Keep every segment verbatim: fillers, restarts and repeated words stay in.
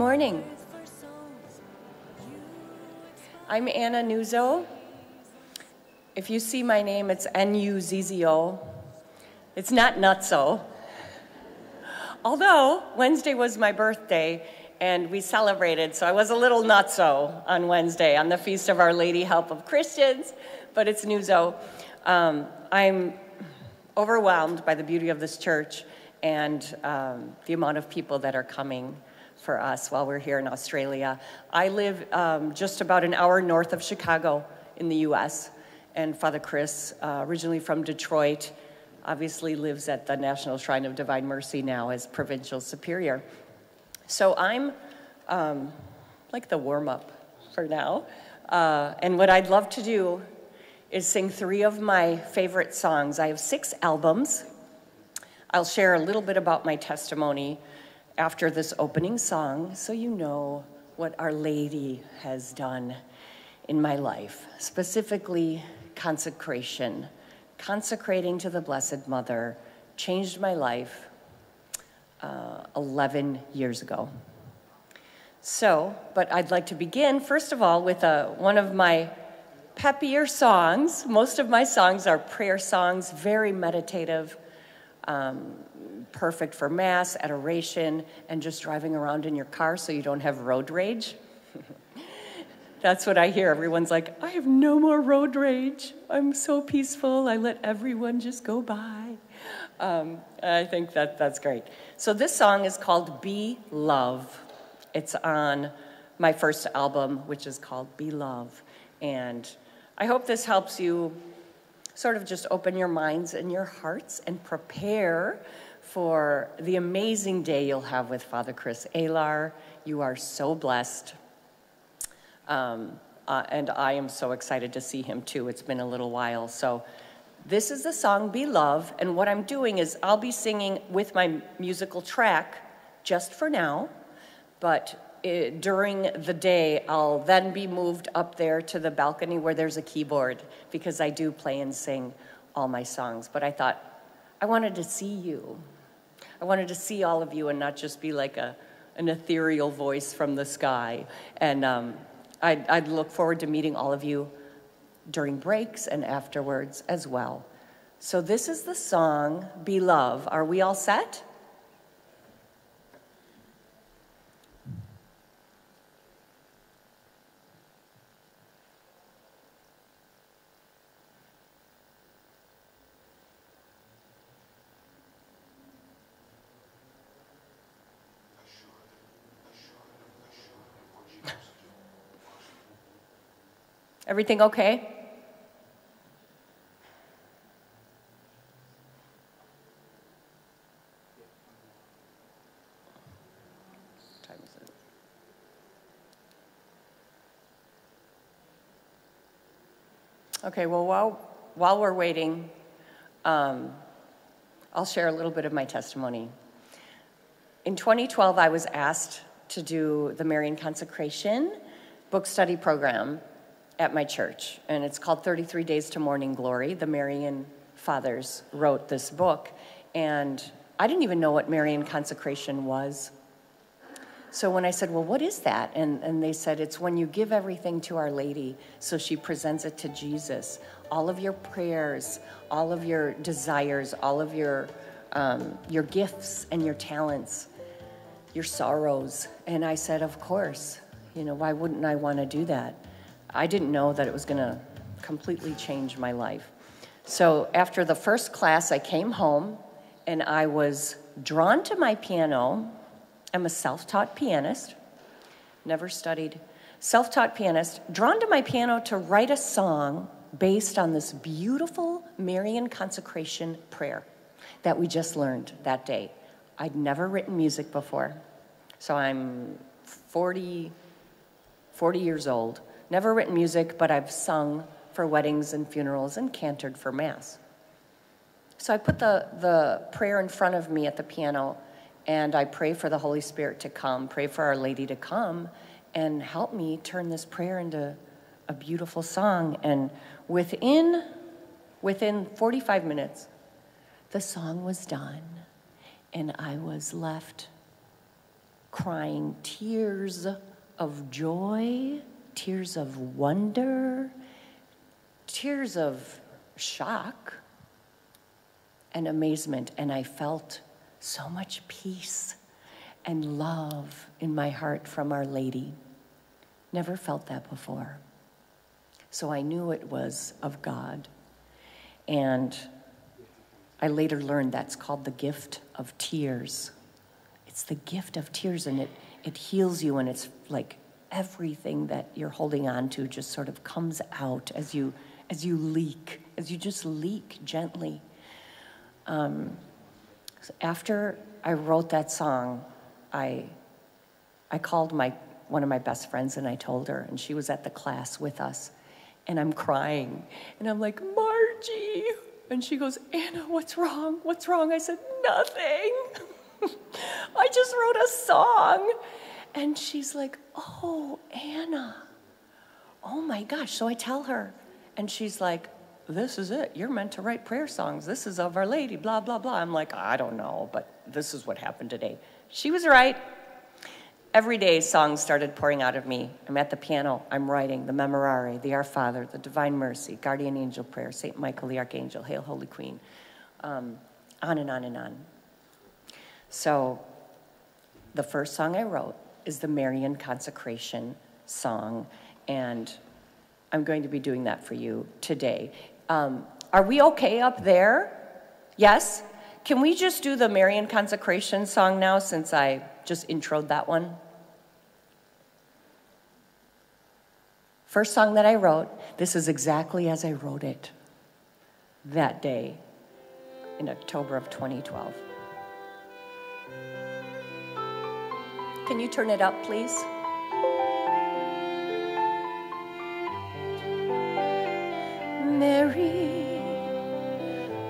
morning. I'm Anna Nuzzo. If you see my name, it's N U Z Z O. It's not Nutso. Although Wednesday was my birthday and we celebrated, so I was a little nutso on Wednesday on the Feast of Our Lady Help of Christians, but it's Nuzzo. Um, I'm overwhelmed by the beauty of this church and um, the amount of people that are coming for us while we're here in Australia. I live um, just about an hour north of Chicago in the U S, and Father Chris, uh, originally from Detroit, obviously lives at the National Shrine of Divine Mercy now as Provincial Superior. So I'm um, like the warm-up for now. Uh, and what I'd love to do is sing three of my favorite songs. I have six albums. I'll share a little bit about my testimony after this opening song so you know what Our Lady has done in my life, specifically consecration. Consecrating to the Blessed Mother changed my life uh, eleven years ago. So, but I'd like to begin, first of all, with a, one of my peppier songs. Most of my songs are prayer songs, very meditative, um, perfect for Mass, adoration, and just driving around in your car so you don't have road rage. That's what I hear. Everyone's like, I have no more road rage. I'm so peaceful. I let everyone just go by. Um, I think that that's great. So this song is called Be Love. It's on my first album, which is called Be Love. And I hope this helps you sort of just open your minds and your hearts and prepare for the amazing day you'll have with Father Chris Ehlar. You are so blessed. Um, uh, and I am so excited to see him too. It's been a little while. So this is the song, Be Love. And what I'm doing is I'll be singing with my musical track just for now. But it, during the day, I'll then be moved up there to the balcony where there's a keyboard because I do play and sing all my songs. But I thought, I wanted to see you. I wanted to see all of you and not just be like a, an ethereal voice from the sky. And um, I'd, I'd look forward to meeting all of you during breaks and afterwards as well. So this is the song, Be Love. Are we all set? Everything okay? What time is it? Okay, well, while, while we're waiting, um, I'll share a little bit of my testimony. In twenty twelve, I was asked to do the Marian Consecration book study program at my church, and it's called thirty-three days to Morning Glory. The Marian Fathers wrote this book, and I didn't even know what Marian consecration was. So when I said, well, what is that? And, and they said, it's when you give everything to Our Lady, so she presents it to Jesus. All of your prayers, all of your desires, all of your, um, your gifts and your talents, your sorrows. And I said, of course, you know, why wouldn't I want to do that? I didn't know that it was going to completely change my life. So after the first class, I came home, and I was drawn to my piano. I'm a self-taught pianist, never studied. Self-taught pianist, drawn to my piano to write a song based on this beautiful Marian consecration prayer that we just learned that day. I'd never written music before, so I'm forty, forty years old. Never written music, but I've sung for weddings and funerals and cantored for Mass. So I put the, the prayer in front of me at the piano, and I pray for the Holy Spirit to come, pray for Our Lady to come, and help me turn this prayer into a beautiful song. And within, within forty-five minutes, the song was done, and I was left crying tears of joy, tears of wonder, tears of shock and amazement. And I felt so much peace and love in my heart from Our Lady. Never felt that before. So I knew it was of God. And I later learned that's called the gift of tears. It's the gift of tears, and it, it heals you, and it's like everything that you're holding on to just sort of comes out as you, as you leak, as you just leak gently. Um, so after I wrote that song, I, I called my, one of my best friends, and I told her, and she was at the class with us, and I'm crying, and I'm like, Margie. And she goes, Anna, what's wrong? What's wrong? I said, nothing. I just wrote a song. And she's like, oh, Anna. Oh my gosh. So I tell her, and she's like, this is it. You're meant to write prayer songs. This is of Our Lady, blah, blah, blah. I'm like, I don't know, but this is what happened today. She was right. Every day, songs started pouring out of me. I'm at the piano, I'm writing the Memorare, the Our Father, the Divine Mercy, Guardian Angel Prayer, Saint Michael the Archangel, Hail Holy Queen, um, on and on and on. So the first song I wrote is the Marian Consecration song, and I'm going to be doing that for you today. Um, are we okay up there? Yes? Can we just do the Marian Consecration song now since I just introed that one? First song that I wrote, this is exactly as I wrote it that day in October of twenty twelve. Can you turn it up, please? Mary,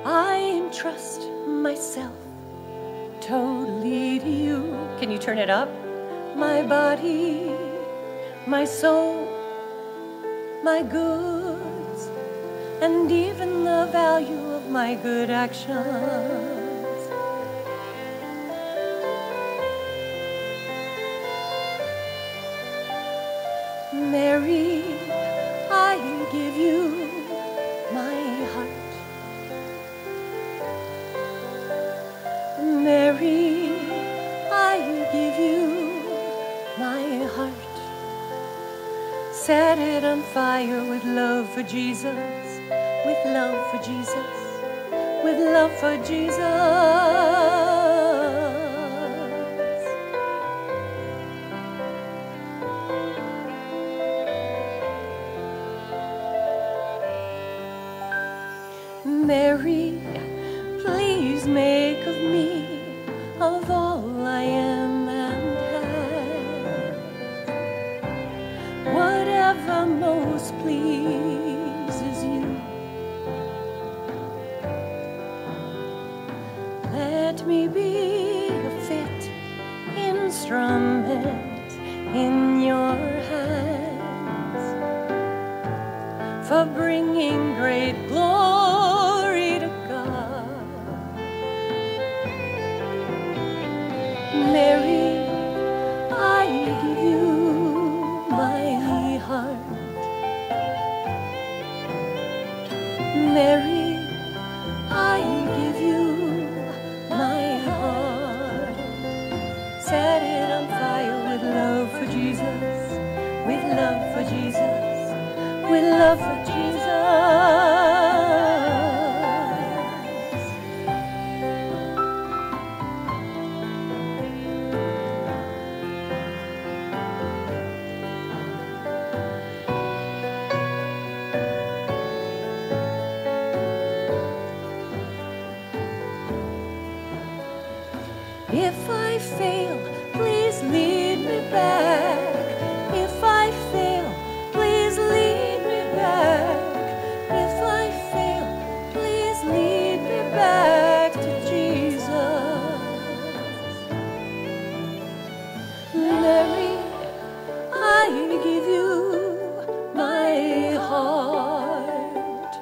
I entrust myself totally to you. Can you turn it up? My body, my soul, my goods, and even the value of my good actions. Mary, I give you my heart. Mary, I give you my heart. Set it on fire with love for Jesus, with love for Jesus, with love for Jesus. Mary, please make of me, of all I am and have, whatever most pleases you. Let me be a fit instrument in your hands for bringing great glory to God. Mary, I give you my heart. Mary, I give you my heart. Set it on fire with love for Jesus, with love for Jesus, with love for Jesus. If I fail, please lead me back. If I fail, please lead me back. If I fail, please lead me back to Jesus. Mary, I give you my heart.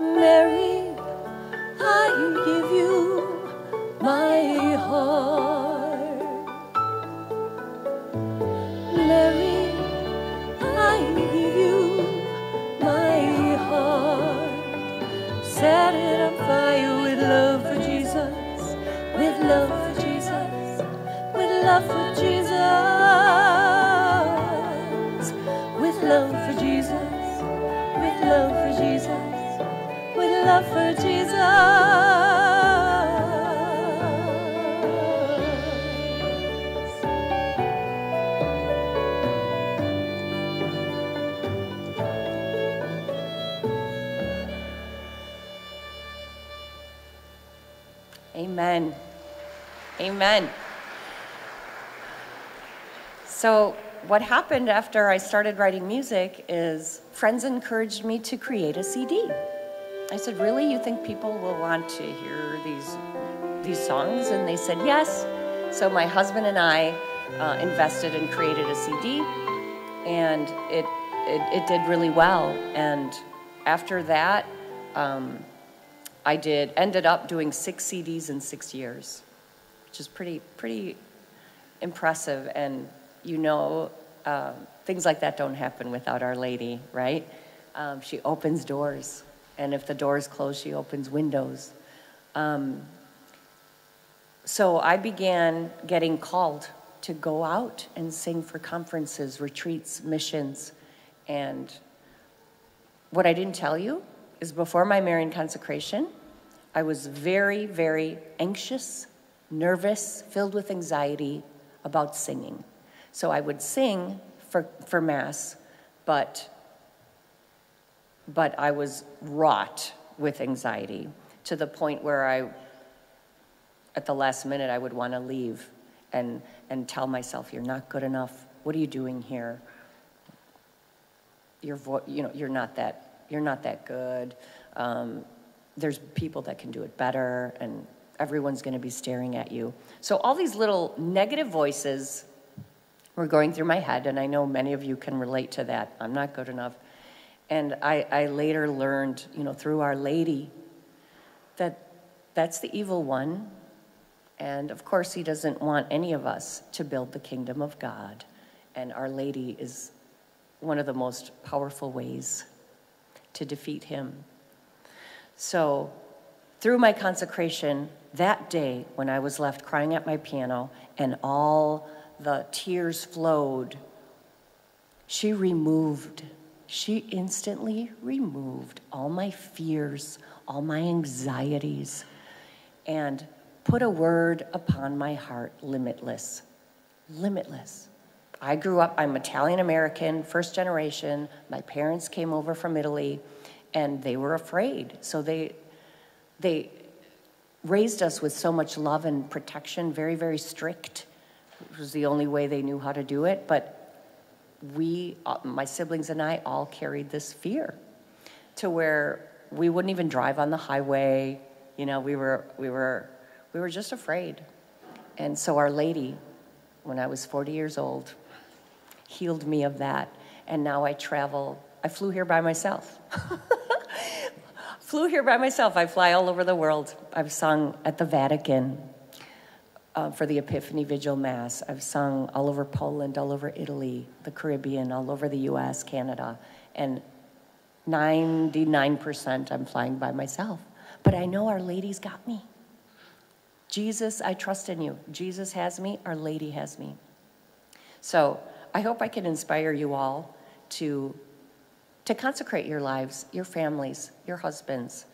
Mary, I give you my heart. love for Jesus, with love for Jesus, with love for Jesus. Amen. Amen. So what happened after I started writing music is friends encouraged me to create a C D. I said, really, you think people will want to hear these, these songs? And they said, yes. So my husband and I uh, invested and created a C D, and it, it, it did really well. And after that, um, I did, ended up doing six C Ds in six years, which is pretty, pretty impressive. And you know, uh, things like that don't happen without Our Lady, right? Um, she opens doors, and if the doors close, she opens windows. Um, so I began getting called to go out and sing for conferences, retreats, missions. And what I didn't tell you is before my Marian consecration, I was very, very anxious, nervous, filled with anxiety about singing. So I would sing for, for Mass, but, but I was wrought with anxiety to the point where I, at the last minute, I would want to leave and, and tell myself, you're not good enough. What are you doing here? Your vo- you know, you're not that... You're not that good. Um, there's people that can do it better, and everyone's going to be staring at you. So all these little negative voices were going through my head, and I know many of you can relate to that. I'm not good enough. And I, I later learned, you know, through Our Lady, that that's the evil one. And of course, he doesn't want any of us to build the kingdom of God. And Our Lady is one of the most powerful ways to defeat him. So through my consecration, that day when I was left crying at my piano and all the tears flowed, she removed, she instantly removed all my fears, all my anxieties, and put a word upon my heart, limitless, limitless. I grew up, I'm Italian-American, first generation. My parents came over from Italy, and they were afraid. So they, they raised us with so much love and protection, very, very strict. It was the only way they knew how to do it. But we, my siblings and I, all carried this fear to where we wouldn't even drive on the highway. You know, we were, we were, we were just afraid. And so Our Lady, when I was forty years old, healed me of that. And now I travel. I flew here by myself. Flew here by myself. I fly all over the world. I've sung at the Vatican uh, for the Epiphany Vigil Mass. I've sung all over Poland, all over Italy, the Caribbean, all over the U S, Canada. And ninety-nine percent I'm flying by myself. But I know Our Lady's got me. Jesus, I trust in you. Jesus has me. Our Lady has me. So I hope I can inspire you all to, to consecrate your lives, your families, your husbands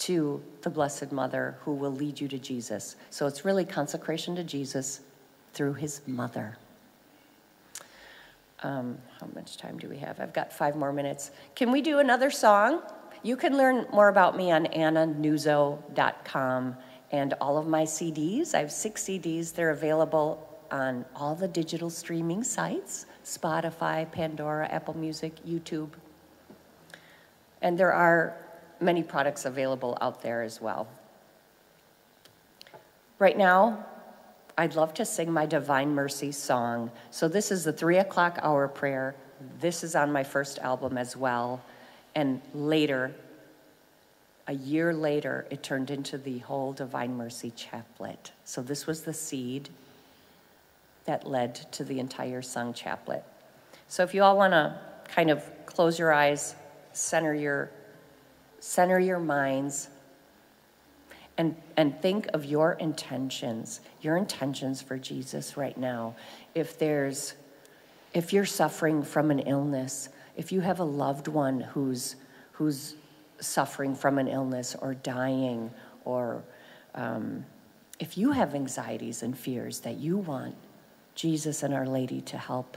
to the Blessed Mother who will lead you to Jesus. So it's really consecration to Jesus through his mother. Um, how much time do we have? I've got five more minutes. Can we do another song? You can learn more about me on anna nuzzo dot com and all of my C Ds. I have six C Ds. They're available on all the digital streaming sites, Spotify, Pandora, Apple Music, YouTube. And there are many products available out there as well. Right now, I'd love to sing my Divine Mercy song. So this is the three o'clock hour prayer. This is on my first album as well. And later, a year later, it turned into the whole Divine Mercy Chaplet. So this was the seed that led to the entire sung chaplet. So if you all want to kind of close your eyes, center your, center your minds, and, and think of your intentions, your intentions for Jesus right now. If there's, if you're suffering from an illness, if you have a loved one who's, who's suffering from an illness or dying, or um, if you have anxieties and fears that you want Jesus and Our Lady to help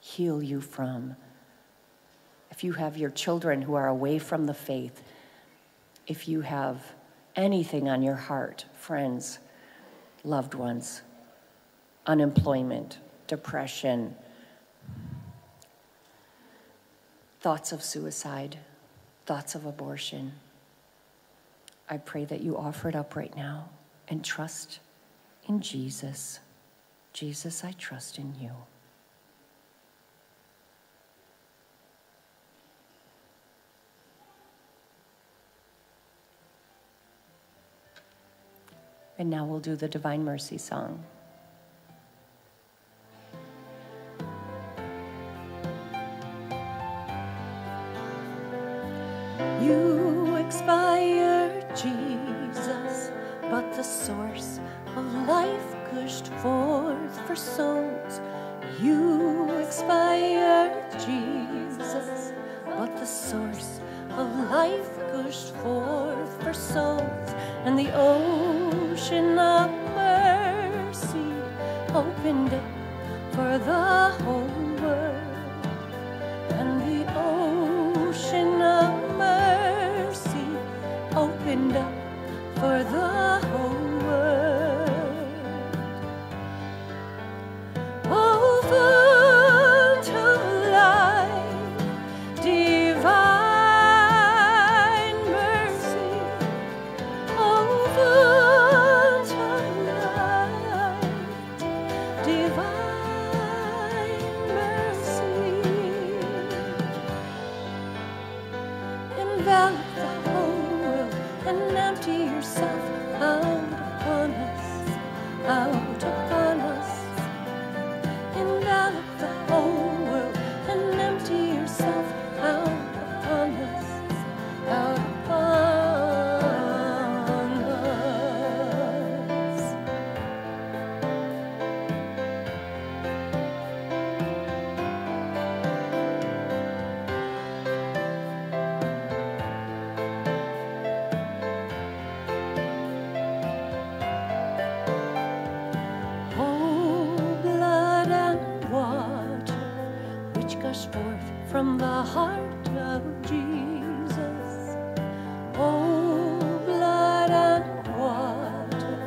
heal you from, if you have your children who are away from the faith, if you have anything on your heart, friends, loved ones, unemployment, depression, thoughts of suicide, thoughts of abortion, I pray that you offer it up right now and trust in Jesus. Jesus, I trust in you. And now we'll do the Divine Mercy song. You expire, Jesus, but the source of life gushed forth for souls. You expire, Jesus, but the source of life gushed forth for souls, and the ocean of mercy opened it for the whole world, and the ocean of mercy opened up for the whole world. Oh, fount of life, divine. From the heart of Jesus, oh, blood and water,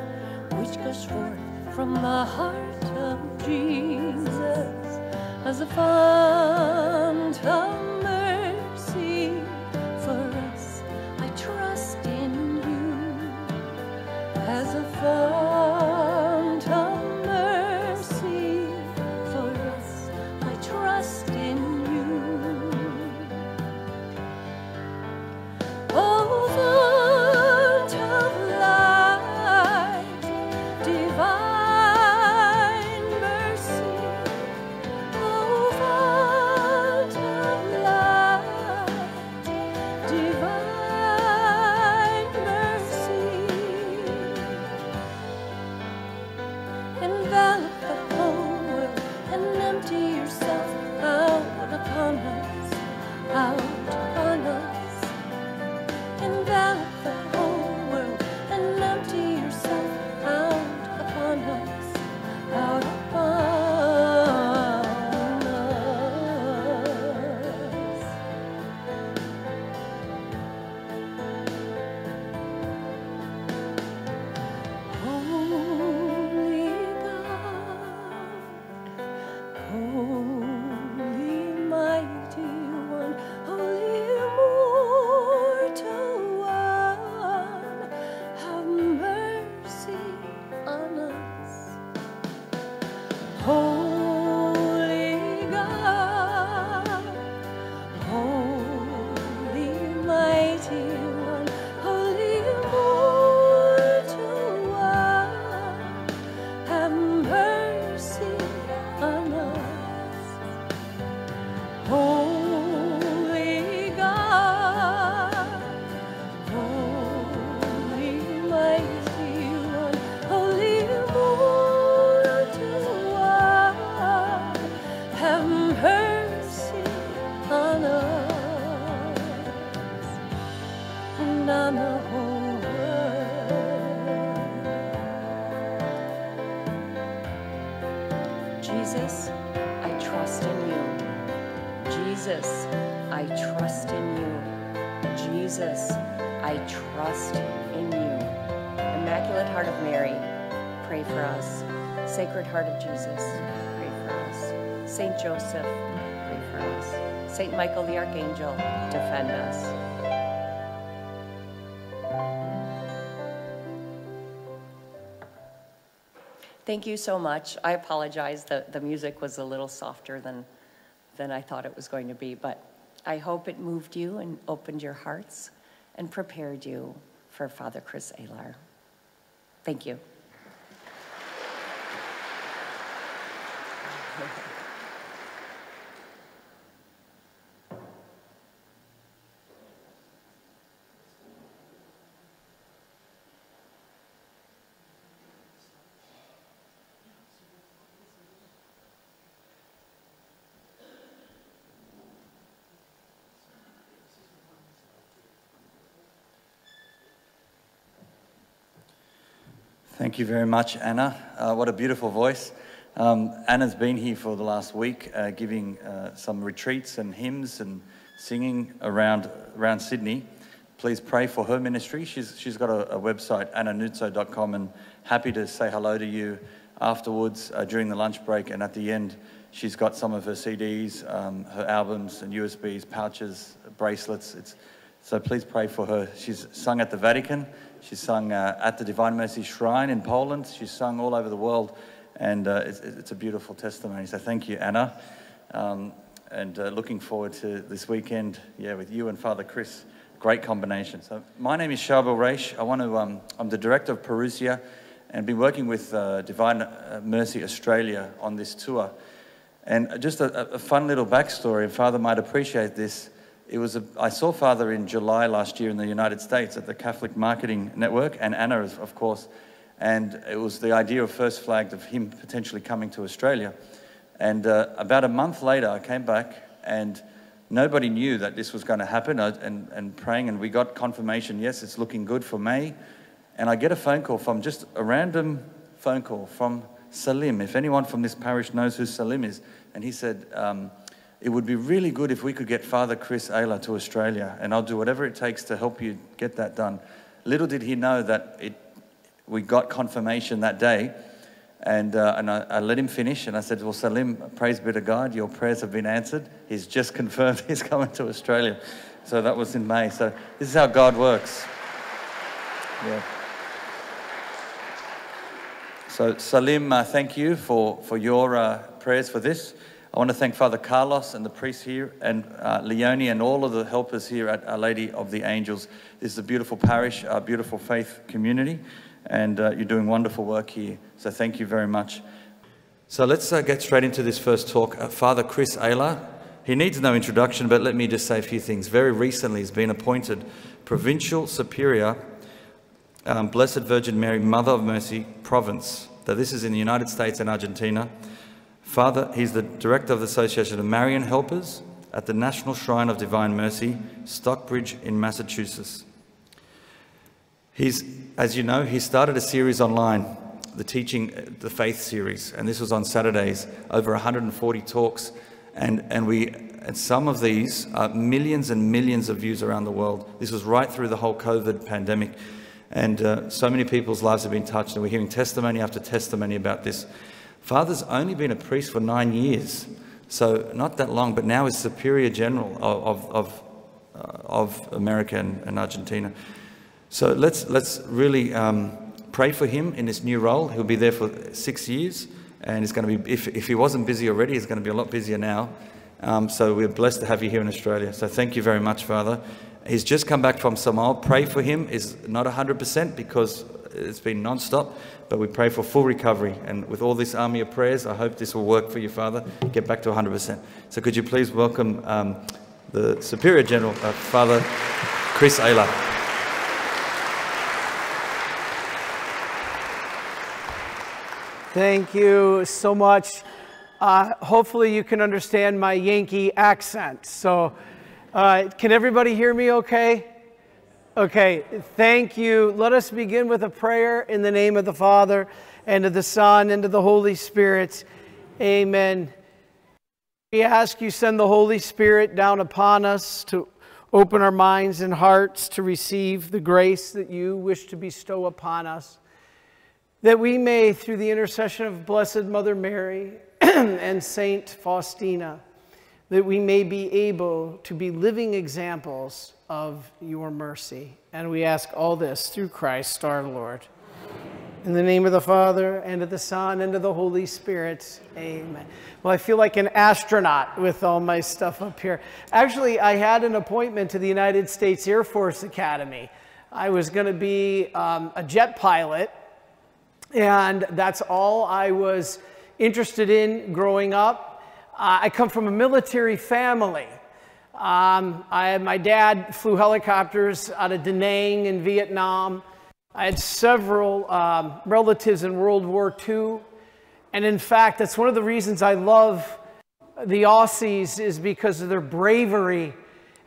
which gushes forth from the heart of Jesus, as a fount of mercy for us. I trust in you, as a fount of mercy for us. I trust in you. Divine mercy, oh, Jesus, I trust in you. Jesus, I trust in you. Immaculate Heart of Mary, pray for us. Sacred Heart of Jesus, pray for us. Saint Joseph, pray for us. Saint Michael the Archangel, defend us. Thank you so much. I apologize that the music was a little softer than, than I thought it was going to be, but I hope it moved you and opened your hearts and prepared you for Father Chris Ehler. Thank you. Thank you very much, Anna. Uh, what a beautiful voice. Um, Anna's been here for the last week uh, giving uh, some retreats and hymns and singing around, around Sydney. Please pray for her ministry. She's, she's got a, a website, anna nuzzo dot com, and happy to say hello to you afterwards uh, during the lunch break. And at the end, she's got some of her C Ds, um, her albums and U S Bs, pouches, bracelets. It's, so please pray for her. She's sung at the Vatican. She's sung uh, at the Divine Mercy Shrine in Poland. She's sung all over the world, and uh, it's, it's a beautiful testimony. So thank you, Anna, um, and uh, looking forward to this weekend, yeah, with you and Father Chris. Great combination. So my name is Shahbel Reish. I want to, um, I'm the director of Parousia, and been working with uh, Divine Mercy Australia on this tour. And just a, a fun little backstory, and Father might appreciate this. It was a, I saw Father in July last year in the United States at the Catholic Marketing Network, and Anna, of course, and it was the idea of first flagged of him potentially coming to Australia. And uh, about a month later, I came back, and nobody knew that this was going to happen, I, and, and praying, and we got confirmation, yes, it's looking good for May. And I get a phone call from just a random phone call from Salim, if anyone from this parish knows who Salim is, and he said, um, it would be really good if we could get Father Chris Ehler to Australia, and I'll do whatever it takes to help you get that done. Little did he know that it, we got confirmation that day, and, uh, and I, I let him finish, and I said, well, Salim, praise be to God, your prayers have been answered. He's just confirmed he's coming to Australia. So that was in May. So this is how God works. Yeah. So Salim, uh, thank you for, for your uh, prayers for this. I want to thank Father Carlos and the priests here, and uh, Leone and all of the helpers here at Our Lady of the Angels. This is a beautiful parish, our beautiful faith community, and uh, you're doing wonderful work here. So thank you very much. So let's uh, get straight into this first talk. Uh, Father Chris Ehler, he needs no introduction, but let me just say a few things. Very recently he's been appointed Provincial Superior, um, Blessed Virgin Mary, Mother of Mercy, Province. Now this is in the United States and Argentina. Father, he's the director of the Association of Marian Helpers at the National Shrine of Divine Mercy, Stockbridge in Massachusetts. He's, as you know, he started a series online, the Teaching the Faith series, and this was on Saturdays, over one hundred forty talks, and, and, we, and some of these are millions and millions of views around the world. This was right through the whole COVID pandemic, and uh, so many people's lives have been touched, and we're hearing testimony after testimony about this. Father's only been a priest for nine years, so not that long, but now is Superior General of, of, of America and, and Argentina. So let's, let's really um, pray for him in this new role. He'll be there for six years, and it's going to be, if, if he wasn't busy already, he's going to be a lot busier now. Um, so we're blessed to have you here in Australia. So thank you very much, Father. He's just come back from Samoa. Pray for him. Is not one hundred percent because it's been non-stop, but we pray for full recovery. And with all this army of prayers, I hope this will work for you, Father. Get back to one hundred percent. So could you please welcome um, the Superior General, uh, Father Chris Ehler. Thank you so much. Uh, hopefully you can understand my Yankee accent. So uh, can everybody hear me okay? Okay, thank you. Let us begin with a prayer in the name of the Father, and of the Son, and of the Holy Spirit. Amen. We ask you send the Holy Spirit down upon us to open our minds and hearts to receive the grace that you wish to bestow upon us, that we may, through the intercession of Blessed Mother Mary and Saint Faustina, that we may be able to be living examples of your mercy. And we ask all this through Christ our Lord. In the name of the Father, and of the Son, and of the Holy Spirit, amen. Well, I feel like an astronaut with all my stuff up here. Actually, I had an appointment to the United States Air Force Academy. I was going to be um, a jet pilot, and that's all I was interested in growing up. Uh, I come from a military family. Um, I, my dad flew helicopters out of Da Nang in Vietnam. I had several um, relatives in World War Two, and in fact, that's one of the reasons I love the Aussies, is because of their bravery,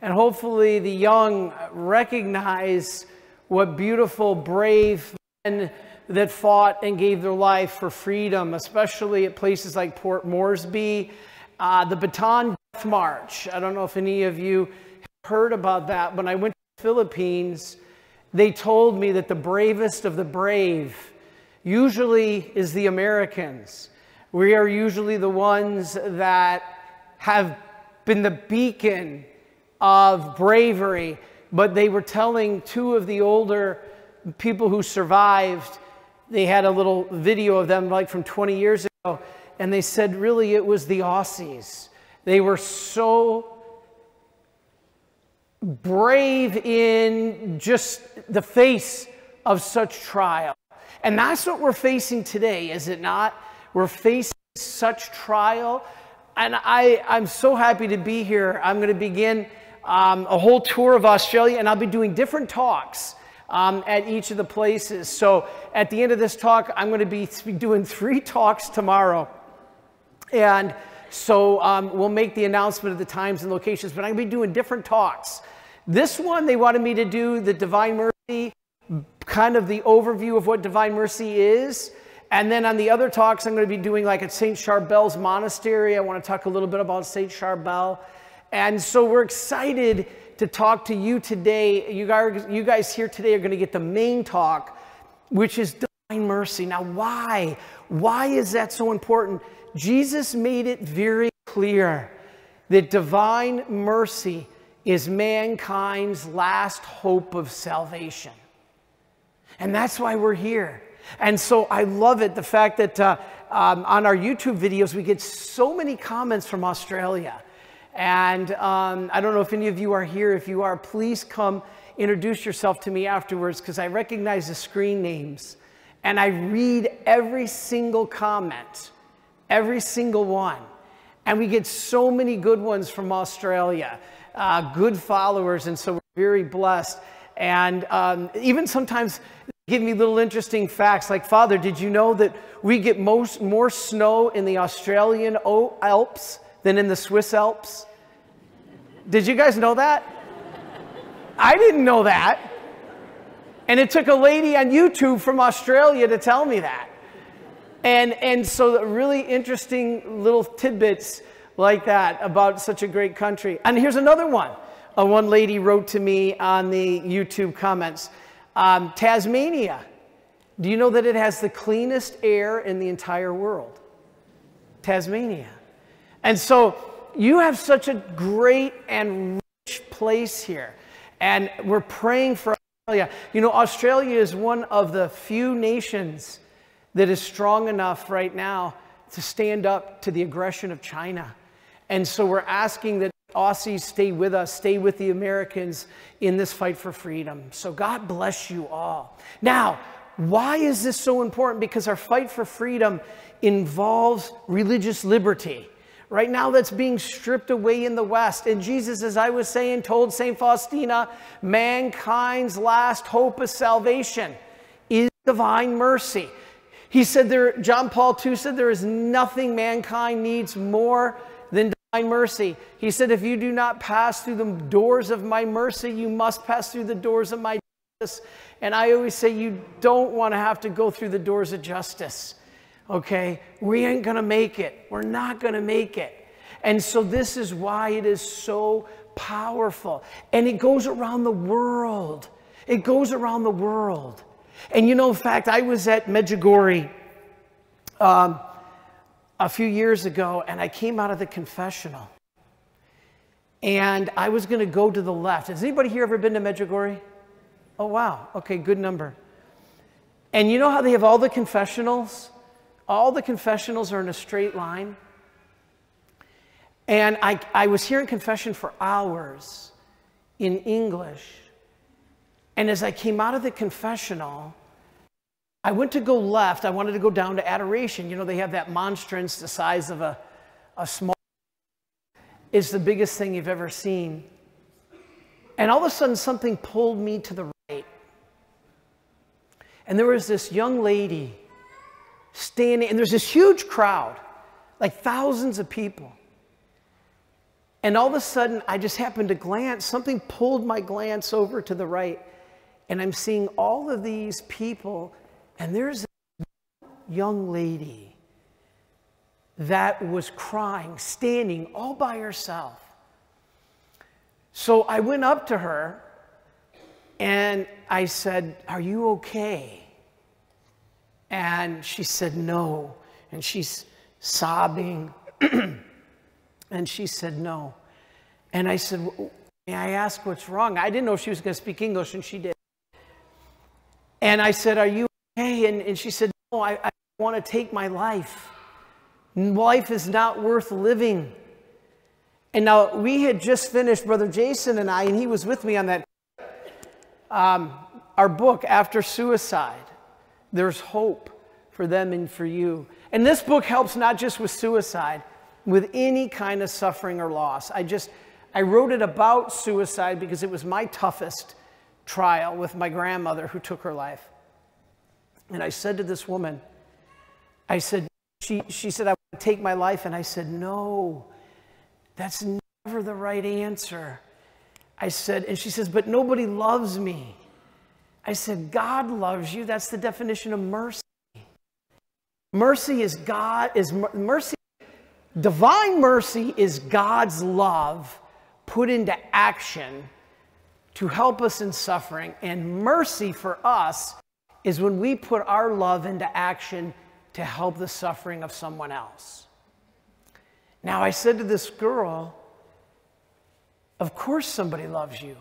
and hopefully the young recognize what beautiful, brave men that fought and gave their life for freedom, especially at places like Port Moresby, uh, the Bataan Death March. I don't know if any of you heard about that. When I went to the Philippines, they told me that the bravest of the brave usually is the Americans. We are usually the ones that have been the beacon of bravery. But they were telling two of the older people who survived, they had a little video of them like from twenty years ago, and they said really it was the Aussies. They were so brave in just the face of such trial. And that's what we're facing today, is it not? We're facing such trial. And I, I'm so happy to be here. I'm going to begin um, a whole tour of Australia, and I'll be doing different talks um, at each of the places. So at the end of this talk, I'm going to be doing three talks tomorrow. And so um, we'll make the announcement of the times and locations, but I'm going to be doing different talks. This one, they wanted me to do the Divine Mercy, kind of the overview of what Divine Mercy is. And then on the other talks, I'm going to be doing like at Saint Charbel's Monastery. I want to talk a little bit about Saint Charbel. And so we're excited to talk to you today. You guys, you guys here today are going to get the main talk, which is Divine Mercy. Now, why? Why is that so important? Jesus made it very clear that divine mercy is mankind's last hope of salvation. And that's why we're here. And so I love it, the fact that uh, um, on our YouTube videos, we get so many comments from Australia. And um, I don't know if any of you are here. If you are, please come introduce yourself to me afterwards, because I recognize the screen names. And I read every single comment. Every single one. And we get so many good ones from Australia, uh, good followers, and so we're very blessed. And um, even sometimes they give me little interesting facts, like, Father, did you know that we get most, more snow in the Australian Alps than in the Swiss Alps? Did you guys know that? I didn't know that. And it took a lady on YouTube from Australia to tell me that. And, and so really interesting little tidbits like that about such a great country. And here's another one. Uh, one lady wrote to me on the YouTube comments, um, Tasmania, do you know that it has the cleanest air in the entire world? Tasmania. And so you have such a great and rich place here. And we're praying for Australia. You know, Australia is one of the few nations that is strong enough right now to stand up to the aggression of China. And so we're asking that Aussies stay with us, stay with the Americans in this fight for freedom. So God bless you all. Now, why is this so important? Because our fight for freedom involves religious liberty. Right now, that's being stripped away in the West. And Jesus, as I was saying, told Saint Faustina, mankind's last hope of salvation is divine mercy. He said there, John Paul the Second said, there is nothing mankind needs more than divine mercy. He said, if you do not pass through the doors of my mercy, you must pass through the doors of my justice. And I always say, you don't want to have to go through the doors of justice. Okay? We ain't going to make it. We're not going to make it. And so this is why it is so powerful. And it goes around the world. It goes around the world. And you know, in fact, I was at Medjugorje um, a few years ago, and I came out of the confessional. And I was going to go to the left. Has anybody here ever been to Medjugorje? Oh, wow. Okay, good number. And you know how they have all the confessionals? All the confessionals are in a straight line. And I, I was hearing confession for hours in English. And as I came out of the confessional, I went to go left. I wanted to go down to adoration. You know, they have that monstrance the size of a, a small... It's the biggest thing you've ever seen. And all of a sudden, something pulled me to the right. And there was this young lady standing, and there's this huge crowd, like thousands of people. And all of a sudden, I just happened to glance. Something pulled my glance over to the right. And I'm seeing all of these people, and there's this young lady that was crying, standing all by herself. So I went up to her and I said, "Are you okay?" And she said, "No." And she's sobbing. And she said, "No." And I said, "May I ask what's wrong?" I didn't know if she was going to speak English, and she did. And I said, "Are you okay?" And, and she said, "No, I, I want to take my life. Life is not worth living." And now we had just finished, Brother Jason and I, and he was with me on that, um, our book, After Suicide, There's Hope for Them and for You. And this book helps not just with suicide, with any kind of suffering or loss. I just, I wrote it about suicide because it was my toughest trial with my grandmother who took her life. And I said to this woman, I said, She, she said, "I want to take my life." And I said, "No, that's never the right answer." I said, and she says, "But nobody loves me." I said, "God loves you. That's the definition of mercy. Mercy is God, is mercy. Divine mercy is God's love put into action to help us in suffering. And mercy for us is when we put our love into action to help the suffering of someone else." Now I said to this girl, "Of course somebody loves you.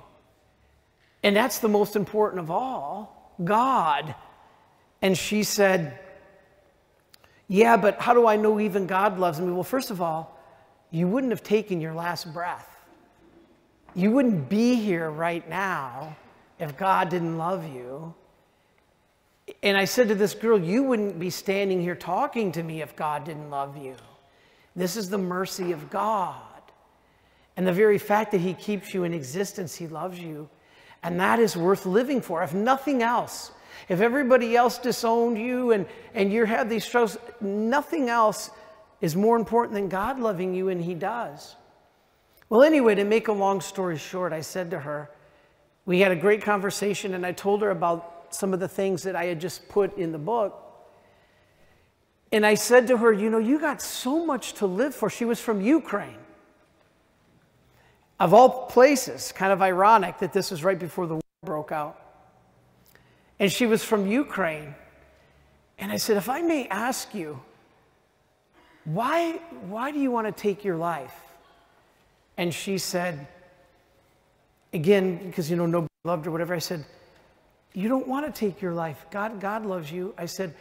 And that's the most important of all, God." And she said, "Yeah, but how do I know even God loves me?" Well, first of all, you wouldn't have taken your last breath. You wouldn't be here right now if God didn't love you. And I said to this girl, "You wouldn't be standing here talking to me if God didn't love you. This is the mercy of God. And the very fact that he keeps you in existence, he loves you. And that is worth living for. If nothing else, if everybody else disowned you and, and you have these struggles, nothing else is more important than God loving you, and he does." Well, anyway, to make a long story short, I said to her, we had a great conversation, and I told her about some of the things that I had just put in the book. And I said to her, "You know, you got so much to live for." She was from Ukraine. Of all places, kind of ironic that this was right before the war broke out. And she was from Ukraine. And I said, "If I may ask you, why, why do you want to take your life?" And she said, again, because, you know, nobody loved her, whatever. I said, "You don't want to take your life. God, God loves you." I said,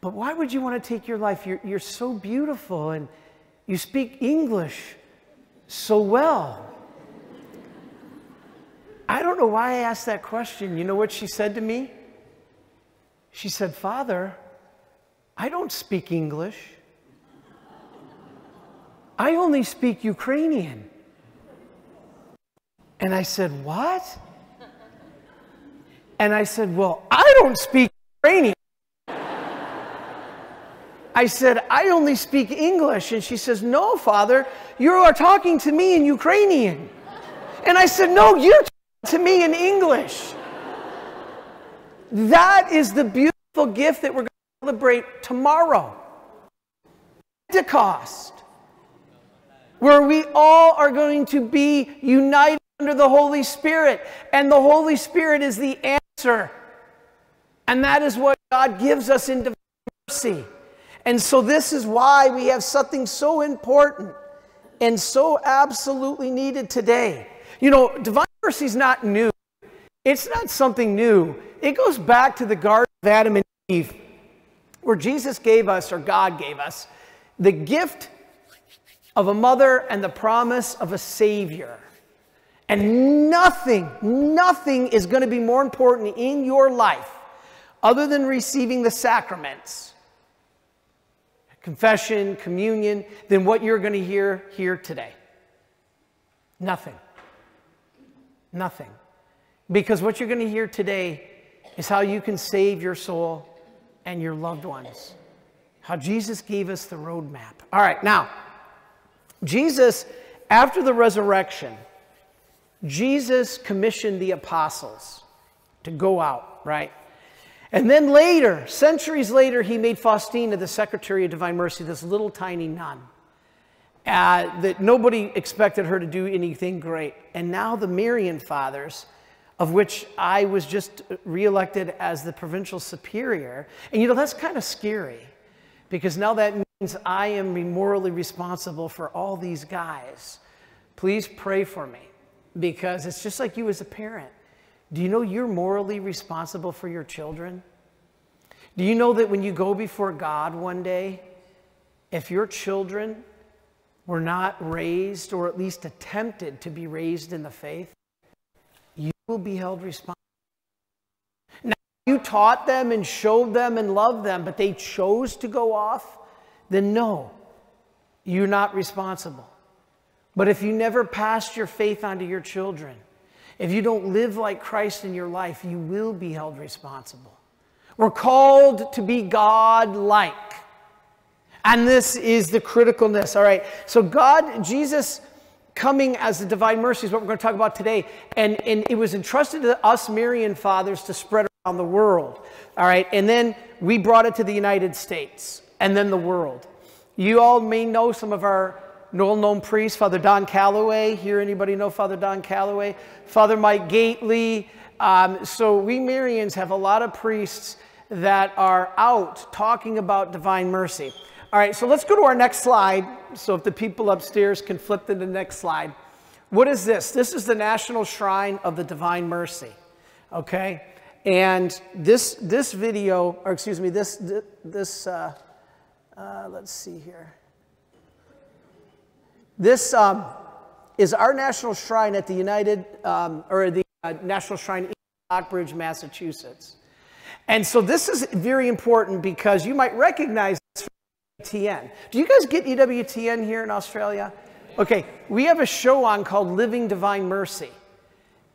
"But why would you want to take your life? You're, you're so beautiful and you speak English so well." I don't know why I asked that question. You know what she said to me? She said, "Father, I don't speak English. I only speak Ukrainian." And I said, "What?" And I said, "Well, I don't speak Ukrainian." I said, "I only speak English." And she says, "No, Father, you are talking to me in Ukrainian." And I said, "No, you're talking to me in English." That is the beautiful gift that we're going to celebrate tomorrow. Pentecost. where we all are going to be united under the Holy Spirit. And the Holy Spirit is the answer. And that is what God gives us in divine mercy. And so this is why we have something so important and so absolutely needed today. You know, divine mercy is not new. It's not something new. It goes back to the Garden of Adam and Eve, where Jesus gave us, or God gave us, the gift of a mother and the promise of a Savior. And nothing, nothing is going to be more important in your life other than receiving the sacraments, confession, communion, than what you're going to hear here today. Nothing. Nothing. Because what you're going to hear today is how you can save your soul and your loved ones. How Jesus gave us the roadmap. All right, now, Jesus, after the resurrection, Jesus commissioned the apostles to go out, right? And then later, centuries later, he made Faustina the Secretary of Divine Mercy, this little tiny nun. Uh, that nobody expected her to do anything great. And now the Marian Fathers, of which I was just reelected as the provincial superior. And you know, that's kind of scary, because now that means I am morally responsible for all these guys. Please pray for me, because it's just like you as a parent. Do you know you're morally responsible for your children? Do you know that when you go before God one day, if your children were not raised, or at least attempted to be raised in the faith, you will be held responsible. Now, you taught them and showed them and loved them, but they chose to go off, then no, you're not responsible. But if you never passed your faith onto your children, if you don't live like Christ in your life, you will be held responsible. We're called to be God-like. And this is the criticalness, all right? So God, Jesus coming as the divine mercy is what we're going to talk about today. And, and it was entrusted to us Marian Fathers to spread around the world, all right? And then we brought it to the United States and then the world. You all may know some of our well-known priests, Father Don Calloway. Here, anybody know Father Don Calloway? Father Mike Gately. Um, so we Marians have a lot of priests that are out talking about divine mercy. All right, so let's go to our next slide. So if the people upstairs can flip to the next slide. What is this? This is the National Shrine of the Divine Mercy, okay? And this, this video, or excuse me, this, this uh, uh, let's see here. This um, is our National Shrine at the United, um, or the uh, National Shrine in Stockbridge, Massachusetts. And so this is very important because you might recognize E W T N. Do you guys get E W T N here in Australia? Okay, we have a show on called Living Divine Mercy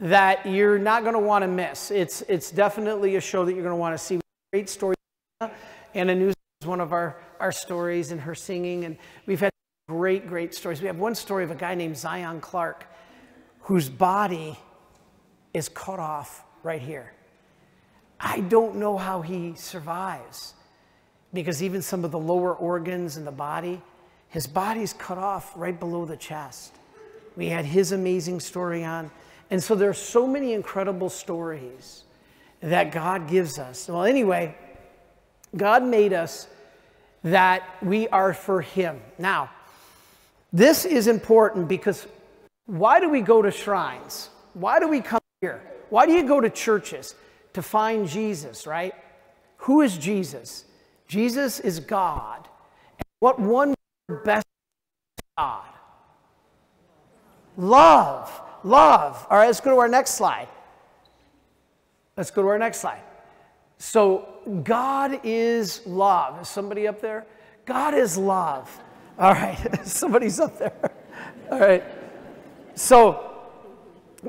that you're not going to want to miss. It's, it's definitely a show that you're going to want to see. Great story. Anna News is one of our, our stories, and her singing. And we've had great, great stories. We have one story of a guy named Zion Clark whose body is cut off right here. I don't know how he survives, because even some of the lower organs in the body, his body's cut off right below the chest. We had his amazing story on. And so there are so many incredible stories that God gives us. Well, anyway, God made us that we are for him. Now, this is important because why do we go to shrines? Why do we come here? Why do you go to churches? To find Jesus, right? Who is Jesus? Jesus is God. And what one word best is God? Love. Love. All right, let's go to our next slide. Let's go to our next slide. So God is love. Is somebody up there? God is love. All right, somebody's up there. All right. So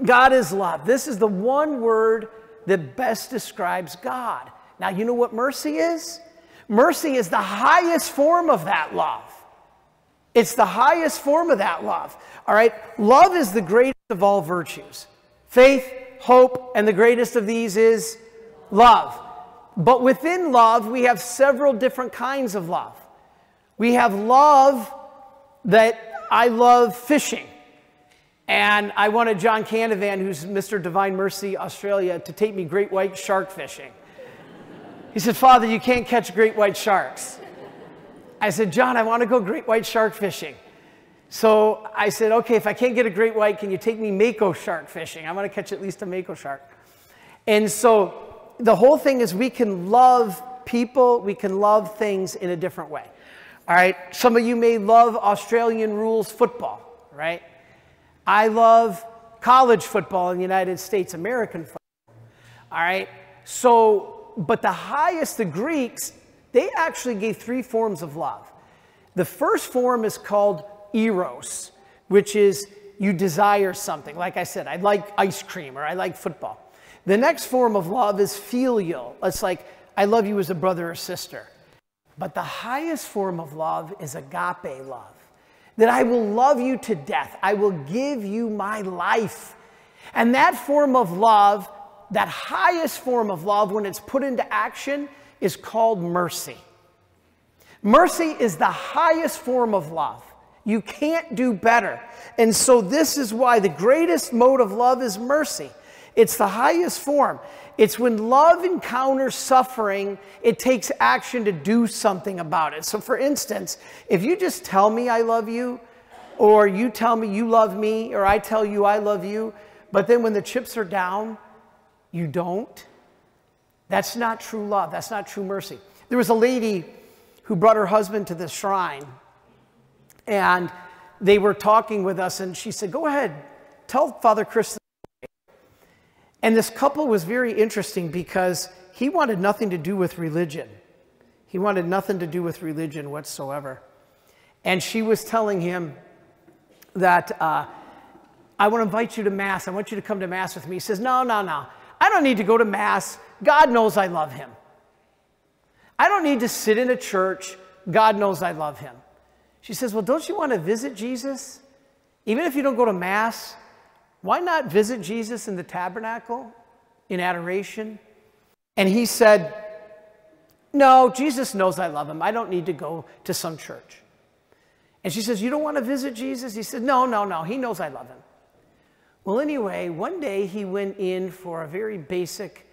God is love. This is the one word that best describes God. Now, you know what mercy is? Mercy is the highest form of that love. It's the highest form of that love. All right? Love is the greatest of all virtues. Faith, hope, and the greatest of these is love. But within love, we have several different kinds of love. We have love that I love fishing. And I wanted John Canavan, who's Mister Divine Mercy Australia, to take me great white shark fishing. He said, "Father, you can't catch great white sharks." I said, "John, I want to go great white shark fishing." So I said, "Okay, if I can't get a great white, can you take me mako shark fishing? I want to catch at least a mako shark." And so the whole thing is we can love people, we can love things in a different way. All right, some of you may love Australian rules football, right? I love college football in the United States, American football. All right, so, but the highest, the Greeks, they actually gave three forms of love. The first form is called eros, which is you desire something. Like I said, I like ice cream or I like football. The next form of love is filial. It's like, I love you as a brother or sister. But the highest form of love is agape love. That I will love you to death. I will give you my life. And that form of love, that highest form of love, when it's put into action, is called mercy. Mercy is the highest form of love. You can't do better. And so this is why the greatest mode of love is mercy. It's the highest form. It's when love encounters suffering, it takes action to do something about it. So for instance, if you just tell me I love you, or you tell me you love me, or I tell you I love you, but then when the chips are down, you don't, that's not true love. That's not true mercy. There was a lady who brought her husband to the shrine, and they were talking with us, and she said, "Go ahead, tell Father Chris." And this couple was very interesting because he wanted nothing to do with religion. He wanted nothing to do with religion whatsoever. And she was telling him that, uh, "I want to invite you to Mass. I want you to come to Mass with me." He says, "No, no, no. I don't need to go to Mass. God knows I love him. I don't need to sit in a church. God knows I love him." She says, "Well, don't you want to visit Jesus? Even if you don't go to Mass, why not visit Jesus in the tabernacle in adoration?" And he said, "No, Jesus knows I love him. I don't need to go to some church." And she says, "You don't want to visit Jesus?" He said, "No, no, no. He knows I love him." Well, anyway, one day he went in for a very basic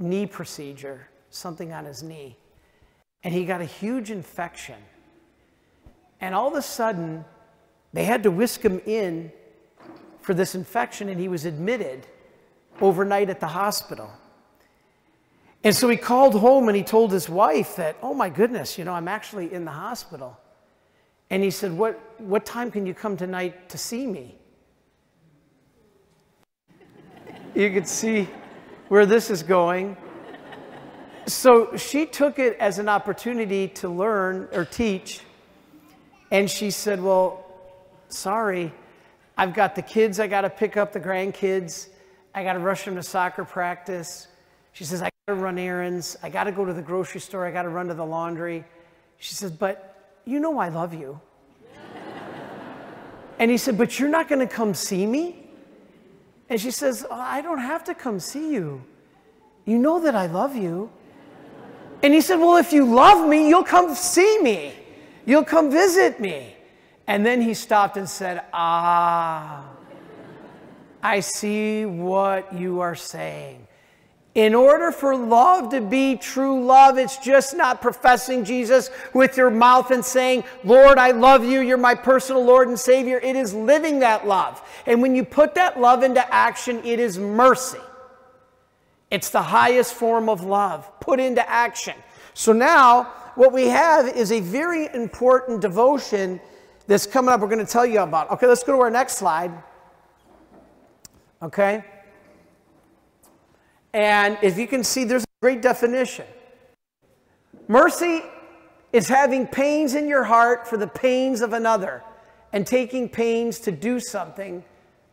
knee procedure, something on his knee, and he got a huge infection. And all of a sudden, they had to whisk him in for this infection, and he was admitted overnight at the hospital. And so he called home and he told his wife that, "Oh my goodness, you know, I'm actually in the hospital." And he said, what what time can you come tonight to see me?" You could see where this is going. So she took it as an opportunity to learn or teach, and she said, "Well, sorry, I've got the kids, I got to pick up the grandkids. I got to rush them to soccer practice." She says, "I got to run errands. I got to go to the grocery store. I got to run to the laundry." She says, "But you know I love you." And he said, "But you're not going to come see me?" And she says, "Oh, I don't have to come see you. You know that I love you." And he said, "Well, if you love me, you'll come see me. You'll come visit me." And then he stopped and said, "Ah, I see what you are saying. In order for love to be true love, it's just not professing Jesus with your mouth and saying, 'Lord, I love you. You're my personal Lord and Savior.' It is living that love. And when you put that love into action, it is mercy. It's the highest form of love put into action. So now what we have is a very important devotion that's coming up, we're going to tell you about. Okay, let's go to our next slide. Okay? And if you can see, there's a great definition. Mercy is having pains in your heart for the pains of another and taking pains to do something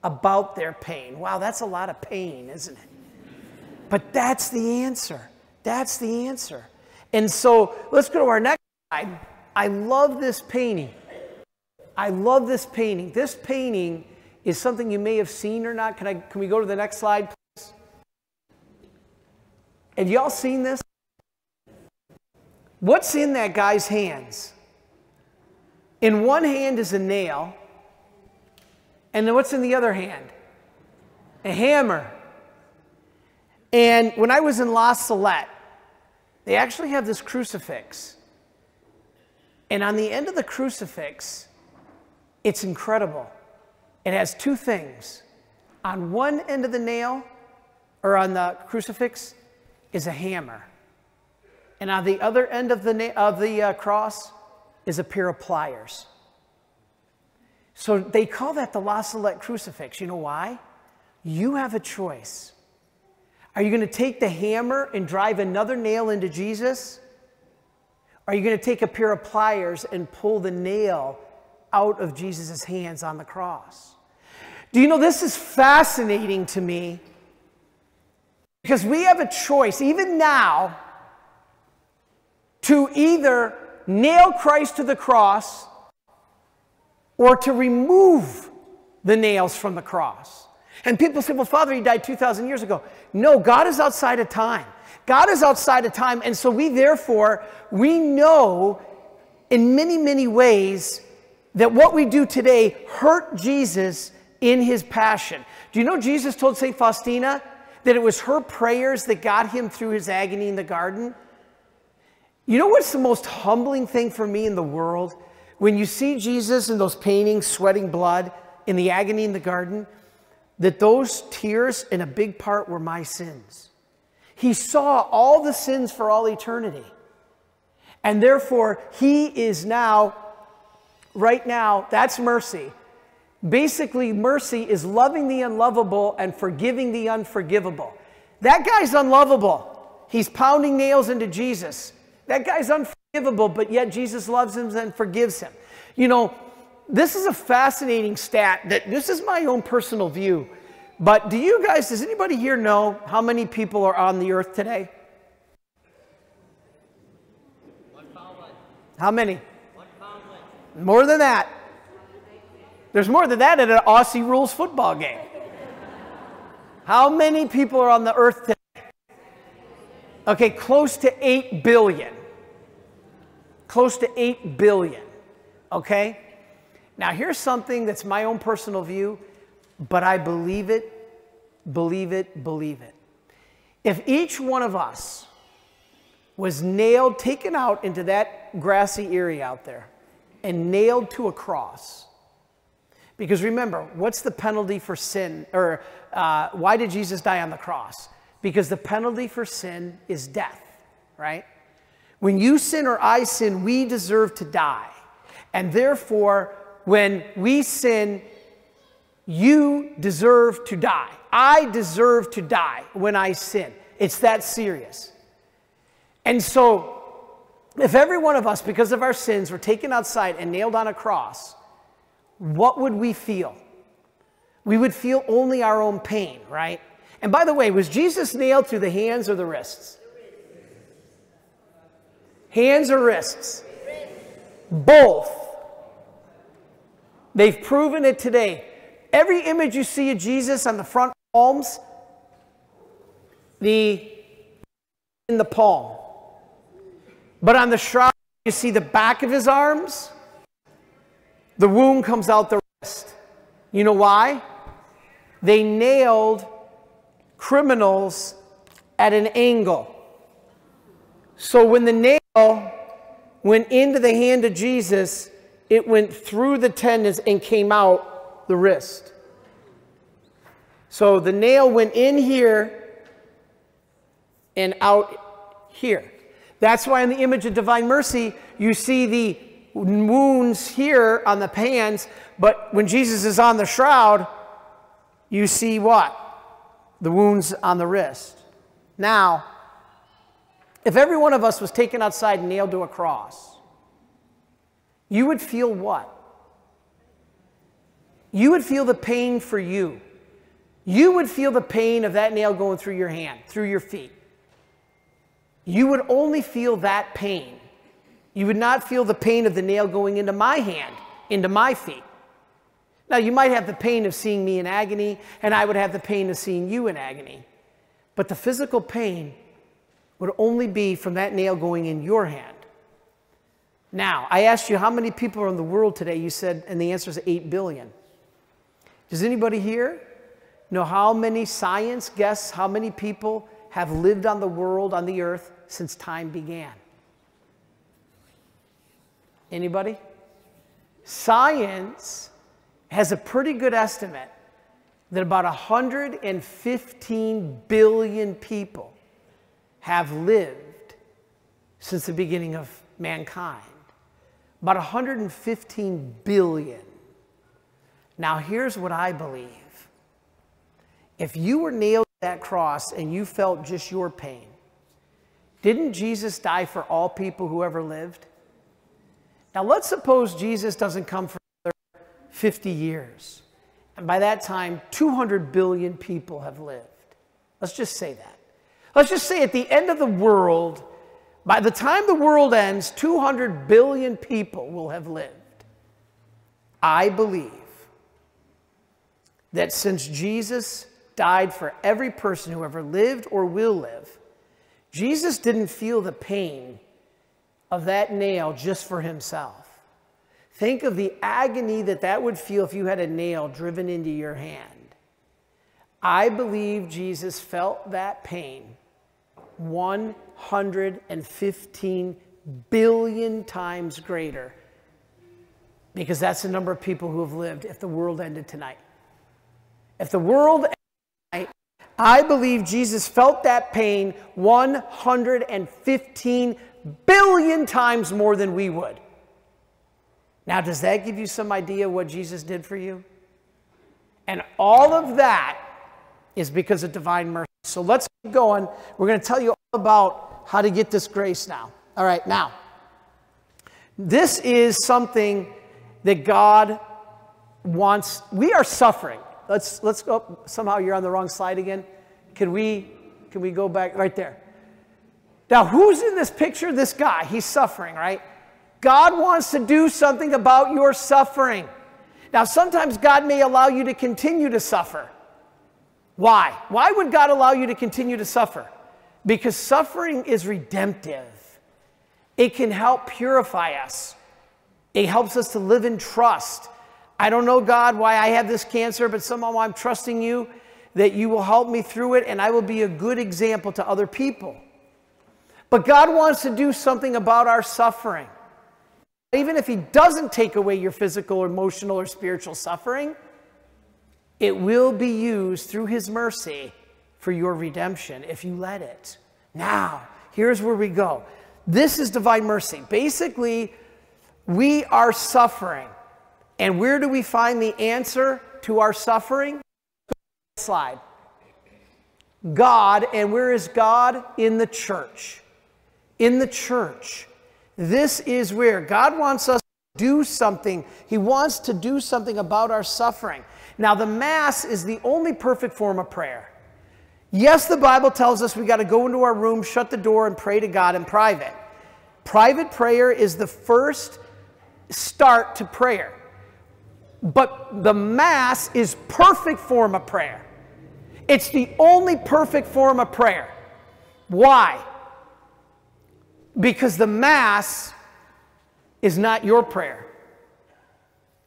about their pain. Wow, that's a lot of pain, isn't it? But that's the answer. That's the answer. And so let's go to our next slide. I love this painting. I love this painting. This painting is something you may have seen or not. Can I? Can we go to the next slide, please? Have y'all seen this? What's in that guy's hands? In one hand is a nail, And then what's in the other hand? A hammer. And when I was in La Salette, they actually have this crucifix. And on the end of the crucifix, it's incredible. It has two things. On one end of the nail, or on the crucifix, is a hammer. And on the other end of the, of the uh, cross is a pair of pliers. So they call that the La Salette crucifix. You know why? You have a choice. Are you going to take the hammer and drive another nail into Jesus? Are you going to take a pair of pliers and pull the nail out of Jesus' hands on the cross? Do you know, this is fascinating to me, because we have a choice, even now, to either nail Christ to the cross or to remove the nails from the cross. And people say, well, Father, he died two thousand years ago. No, God is outside of time. God is outside of time. And so we, therefore, we know in many, many ways that what we do today hurt Jesus in his passion. Do you know Jesus told Saint Faustina that it was her prayers that got him through his agony in the garden? You know what's the most humbling thing for me in the world? When you see Jesus in those paintings, sweating blood, in the agony in the garden, that those tears in a big part were my sins. He saw all the sins for all eternity. And therefore, he is now, right now, that's mercy. Basically, mercy is loving the unlovable and forgiving the unforgivable. That guy's unlovable. He's pounding nails into Jesus. That guy's unforgivable, but yet Jesus loves him and forgives him. You know, this is a fascinating stat. That this is my own personal view. But do you guys, does anybody here know how many people are on the earth today? One pound less. How many? One pound less. More than that. There's more than that at an Aussie Rules football game. How many people are on the earth today? Okay, close to eight billion. Close to eight billion. Okay? Now, here's something that's my own personal view, but I believe it, believe it, believe it. If each one of us was nailed, taken out into that grassy area out there, and nailed to a cross, because remember, what's the penalty for sin? Or uh, why did Jesus die on the cross? Because the penalty for sin is death, right? When you sin or I sin, we deserve to die. And therefore, when we sin, you deserve to die. I deserve to die when I sin. It's that serious. And so, if every one of us, because of our sins, were taken outside and nailed on a cross, what would we feel? We would feel only our own pain, right? And by the way, was Jesus nailed through the hands or the wrists? Hands or wrists? Both. They've proven it today. Every image you see of Jesus on the front palms, the in the palm. But on the shroud, you see the back of his arms, the wound comes out the wrist. You know why? They nailed criminals at an angle. So when the nail went into the hand of Jesus, it went through the tendons and came out the wrist. So the nail went in here and out here. That's why in the image of divine mercy, you see the wounds here on the hands, but when Jesus is on the shroud, you see what? The wounds on the wrist. Now, if every one of us was taken outside and nailed to a cross, you would feel what? You would feel the pain for you. You would feel the pain of that nail going through your hand, through your feet. You would only feel that pain. You would not feel the pain of the nail going into my hand, into my feet. Now, you might have the pain of seeing me in agony, and I would have the pain of seeing you in agony. But the physical pain would only be from that nail going in your hand. Now, I asked you how many people are in the world today. You said, and the answer is eight billion. Does anybody here know how many science, guess how many people have lived on the world, on the earth, since time began? Anybody? Science has a pretty good estimate that about one hundred fifteen billion people have lived since the beginning of mankind. About one hundred fifteen billion. Now here's what I believe. If you were nailed to that cross and you felt just your pain, didn't Jesus die for all people who ever lived? Now let's suppose Jesus doesn't come for another fifty years. And by that time, two hundred billion people have lived. Let's just say that. Let's just say at the end of the world, by the time the world ends, two hundred billion people will have lived. I believe that since Jesus died for every person who ever lived or will live, Jesus didn't feel the pain of that nail just for himself. Think of the agony that that would feel if you had a nail driven into your hand. I believe Jesus felt that pain one hundred fifteen billion times greater, because that's the number of people who have lived if the world ended tonight. If the world ended tonight, I believe Jesus felt that pain one hundred fifteen billion times more than we would. Now, does that give you some idea what Jesus did for you? And all of that is because of divine mercy. So let's keep going. We're going to tell you all about how to get this grace now. All right, now, this is something that God wants. We are suffering. Let's, let's go. Somehow you're on the wrong slide again. Can we, can we go back right there? Now, who's in this picture? This guy. He's suffering, right? God wants to do something about your suffering. Now, sometimes God may allow you to continue to suffer. Why? Why would God allow you to continue to suffer? Because suffering is redemptive. It can help purify us. It helps us to live in trust. I don't know, God, why I have this cancer, but somehow I'm trusting you that you will help me through it, and I will be a good example to other people. But God wants to do something about our suffering. Even if he doesn't take away your physical, emotional, or spiritual suffering, it will be used through his mercy for your redemption if you let it. Now, here's where we go. This is divine mercy. Basically, we are suffering. And where do we find the answer to our suffering? Slide. God, and where is God? In the church. In the church. This is where God wants us to do something. He wants to do something about our suffering. Now, the Mass is the only perfect form of prayer. Yes, the Bible tells us we got to go into our room, shut the door, and pray to God in private. Private prayer is the first start to prayer. But the Mass is perfect form of prayer. It's the only perfect form of prayer. Why? Because the Mass is not your prayer.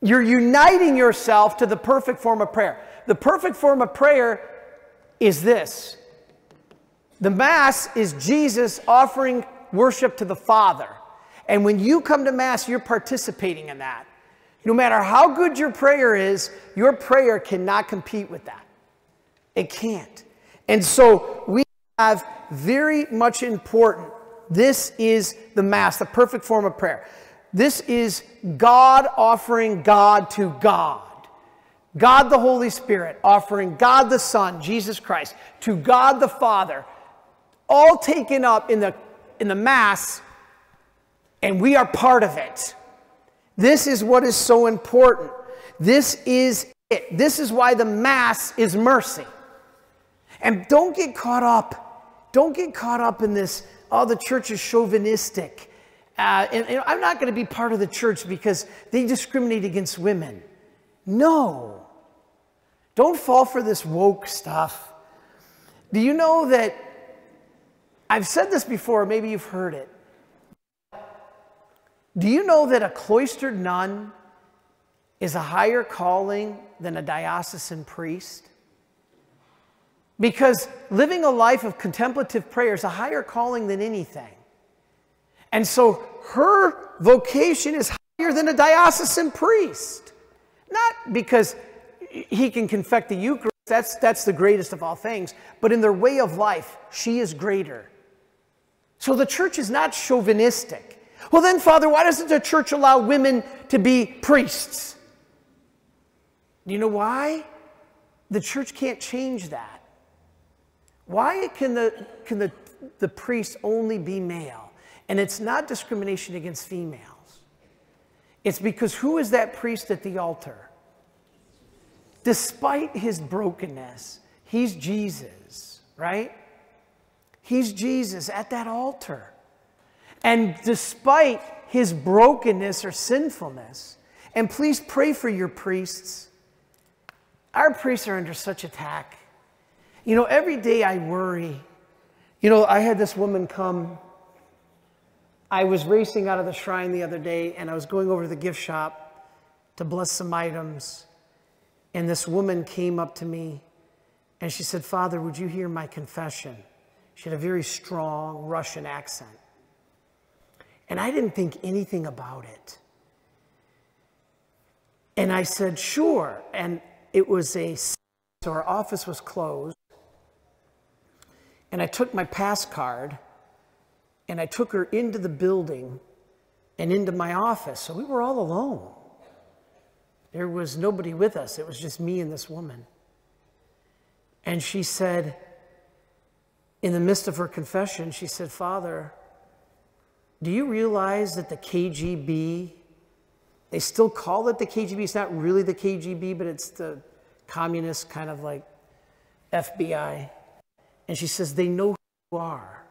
You're uniting yourself to the perfect form of prayer. The perfect form of prayer is this. The Mass is Jesus offering worship to the Father. And when you come to Mass, you're participating in that. No matter how good your prayer is, your prayer cannot compete with that. It can't. And so we have very much important. This is the Mass, the perfect form of prayer. This is God offering God to God. God the Holy Spirit offering God the Son, Jesus Christ, to God the Father, all taken up in the, in the Mass, and we are part of it. This is what is so important. This is it. This is why the Mass is mercy. And don't get caught up. Don't get caught up in this, oh, the church is chauvinistic. Uh, and, and I'm not going to be part of the church because they discriminate against women. No. Don't fall for this woke stuff. Do you know that, I've said this before, maybe you've heard it. Do you know that a cloistered nun is a higher calling than a diocesan priest? Because living a life of contemplative prayer is a higher calling than anything. And so her vocation is higher than a diocesan priest. Not because he can confect the Eucharist, that's, that's the greatest of all things, but in their way of life, she is greater. So the church is not chauvinistic. Well then, Father, why doesn't the church allow women to be priests? Do you know why? The church can't change that. Why can the, can the, the priest only be male? And it's not discrimination against females. It's because who is that priest at the altar? Despite his brokenness, he's Jesus, right? He's Jesus at that altar. And despite his brokenness or sinfulness, and please pray for your priests. Our priests are under such attack. You know, every day I worry. You know, I had this woman come. I was racing out of the shrine the other day, and I was going over to the gift shop to bless some items. And this woman came up to me, and she said, Father, would you hear my confession? She had a very strong Russian accent. And I didn't think anything about it. And I said, sure. And it was a, so our office was closed. And I took my pass card and I took her into the building and into my office. So we were all alone. There was nobody with us. It was just me and this woman. And she said, in the midst of her confession, she said, Father, do you realize that the K G B, they still call it the K G B. It's not really the K G B, but it's the communist kind of like F B I. And she says, they know who you are.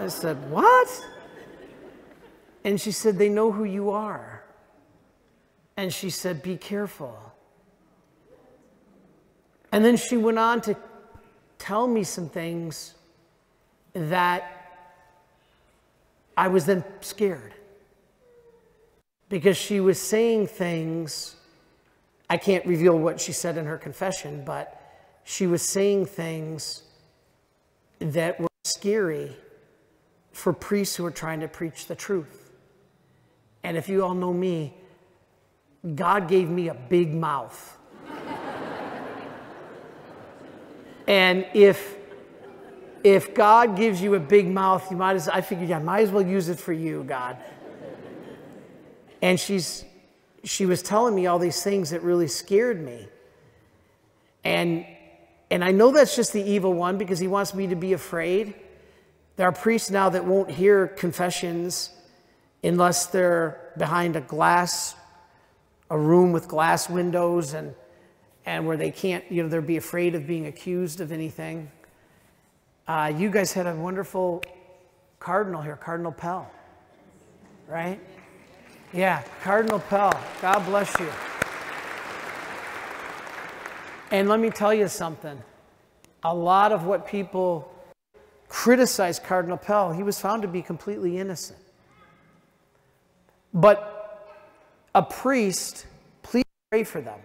I said, what? And she said, they know who you are. And she said, be careful. And then she went on to tell me some things that I was then scared, because she was saying things, I can't reveal what she said in her confession, but she was saying things that were scary for priests who are trying to preach the truth. And if you all know me, God gave me a big mouth. And if, if God gives you a big mouth, you might as, I figured, yeah, I might as well use it for you, God. And she's, she was telling me all these things that really scared me. And, and I know that's just the evil one, because he wants me to be afraid. There are priests now that won't hear confessions unless they're behind a glass, a room with glass windows, and and where they can't, you know, they'd be afraid of being accused of anything. Uh, you guys had a wonderful cardinal here, Cardinal Pell, right? Yeah, Cardinal Pell, God bless you. And let me tell you something. A lot of what people criticize Cardinal Pell, he was found to be completely innocent. But a priest, please pray for them,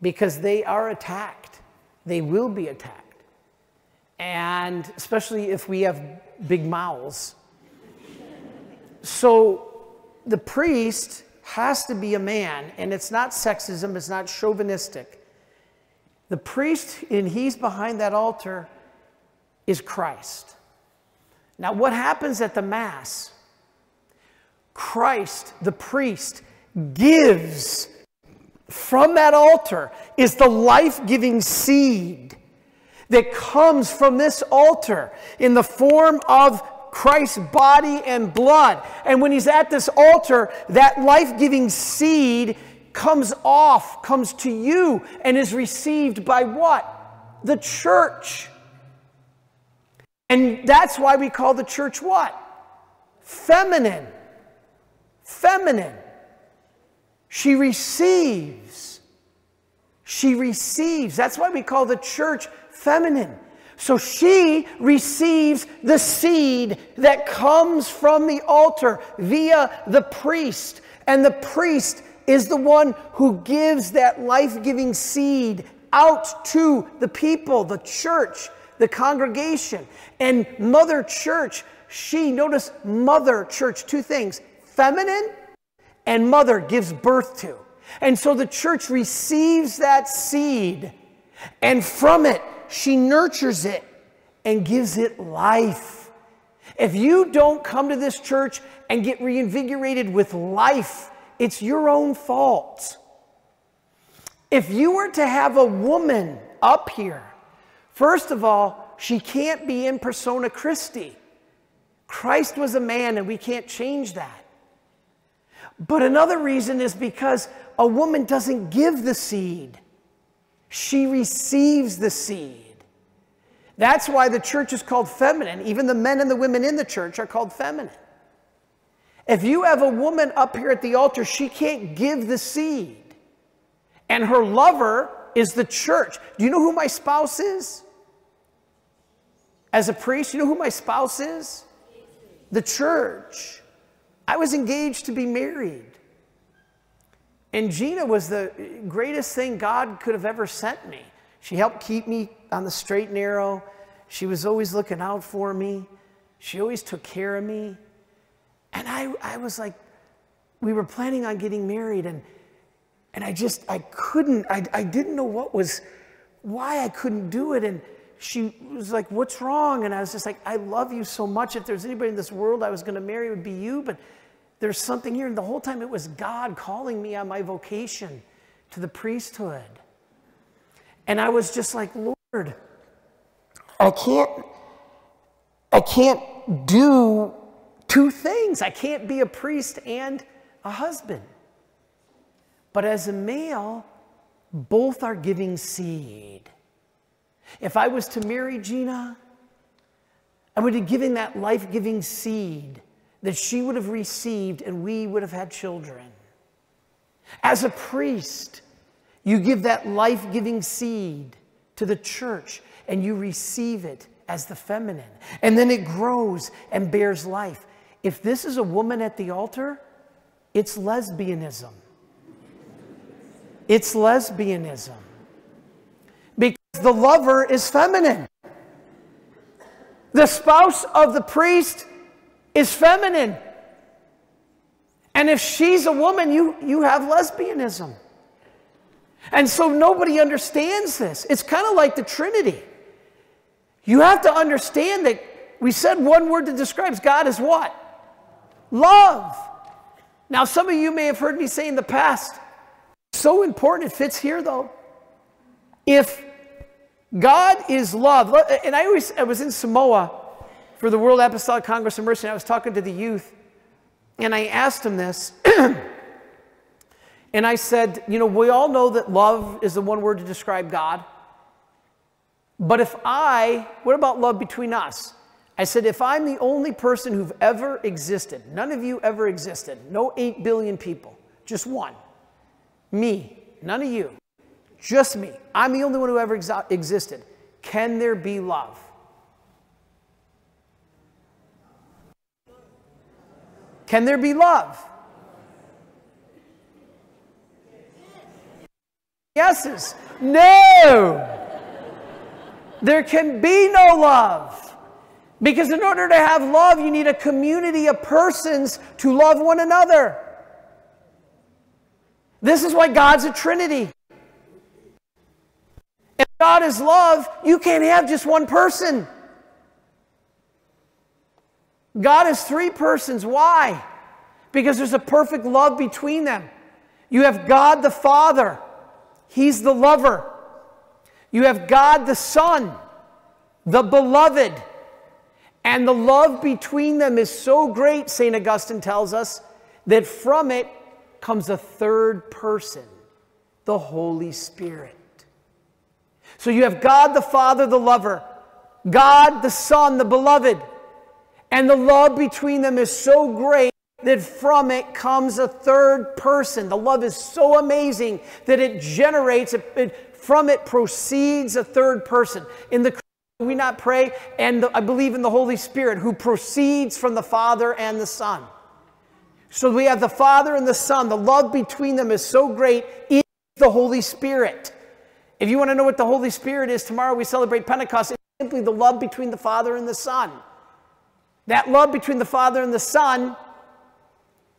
because they are attacked. They will be attacked. And especially if we have big mouths. So the priest has to be a man, and it's not sexism, it's not chauvinistic. The priest, and he's behind that altar, is Christ. Now what happens at the Mass? Christ, the priest, gives from that altar is the life-giving seed that comes from this altar in the form of Christ's body and blood. And when he's at this altar, that life-giving seed comes off, comes to you, and is received by what? The church. And that's why we call the church what? Feminine. Feminine. She receives. She receives. That's why we call the church feminine. So she receives the seed that comes from the altar via the priest. And the priest is the one who gives that life-giving seed out to the people, the church, the congregation. And Mother Church, she, notice Mother Church, two things, feminine and mother gives birth to. And so the church receives that seed, and from it, she nurtures it and gives it life. If you don't come to this church and get reinvigorated with life, it's your own fault. If you were to have a woman up here, first of all, she can't be in persona Christi. Christ was a man, and we can't change that. But another reason is because a woman doesn't give the seed. She receives the seed. That's why the church is called feminine. Even the men and the women in the church are called feminine. If you have a woman up here at the altar, she can't give the seed. And her lover is the church. Do you know who my spouse is? As a priest, you know who my spouse is? The church. I was engaged to be married. And Gina was the greatest thing God could have ever sent me. She helped keep me on the straight and narrow. She was always looking out for me. She always took care of me. And I, I was like, we were planning on getting married, and, and I just, I couldn't, I, I didn't know what was, why I couldn't do it. And she was like, what's wrong? And I was just like, I love you so much. If there's anybody in this world I was going to marry, it would be you, but there's something here. And the whole time it was God calling me on my vocation to the priesthood. And I was just like, Lord, I can't, I can't do two things. I can't be a priest and a husband. But as a male, both are giving seed. If I was to marry Gina, I would be giving that life-giving seed that she would have received, and we would have had children. As a priest, you give that life-giving seed to the church, and you receive it as the feminine. And then it grows and bears life. If this is a woman at the altar, it's lesbianism. It's lesbianism. Because the lover is feminine. The spouse of the priest is feminine. And if she's a woman, you, you have lesbianism. And so nobody understands this. It's kind of like the Trinity. You have to understand that we said one word that describes God is what? Love. Now, some of you may have heard me say in the past, so important, it fits here though. If God is love, and I always, I was in Samoa for the World Apostolic Congress of Mercy, and I was talking to the youth, and I asked them this, and I said, you know, we all know that love is the one word to describe God, but if I, what about love between us? I said, if I'm the only person who've ever existed, none of you ever existed, no eight billion people, just one, me, none of you, just me, I'm the only one who ever ex existed, can there be love? Can there be love? Yeses. No. There can be no love. Because in order to have love, you need a community of persons to love one another. This is why God's a Trinity. If God is love, you can't have just one person. God is three persons. Why? Because there's a perfect love between them. You have God the Father. He's the lover. You have God the Son, the beloved. And the love between them is so great, Saint Augustine tells us, that from it comes a third person, the Holy Spirit. So you have God the Father, the lover. God the Son, the beloved. And the love between them is so great that from it comes a third person. The love is so amazing that it generates, it, it, from it proceeds a third person. In the we not pray? And the, I believe in the Holy Spirit, who proceeds from the Father and the Son. So we have the Father and the Son. The love between them is so great. It is the Holy Spirit. If you want to know what the Holy Spirit is, tomorrow we celebrate Pentecost. It's simply the love between the Father and the Son. That love between the Father and the Son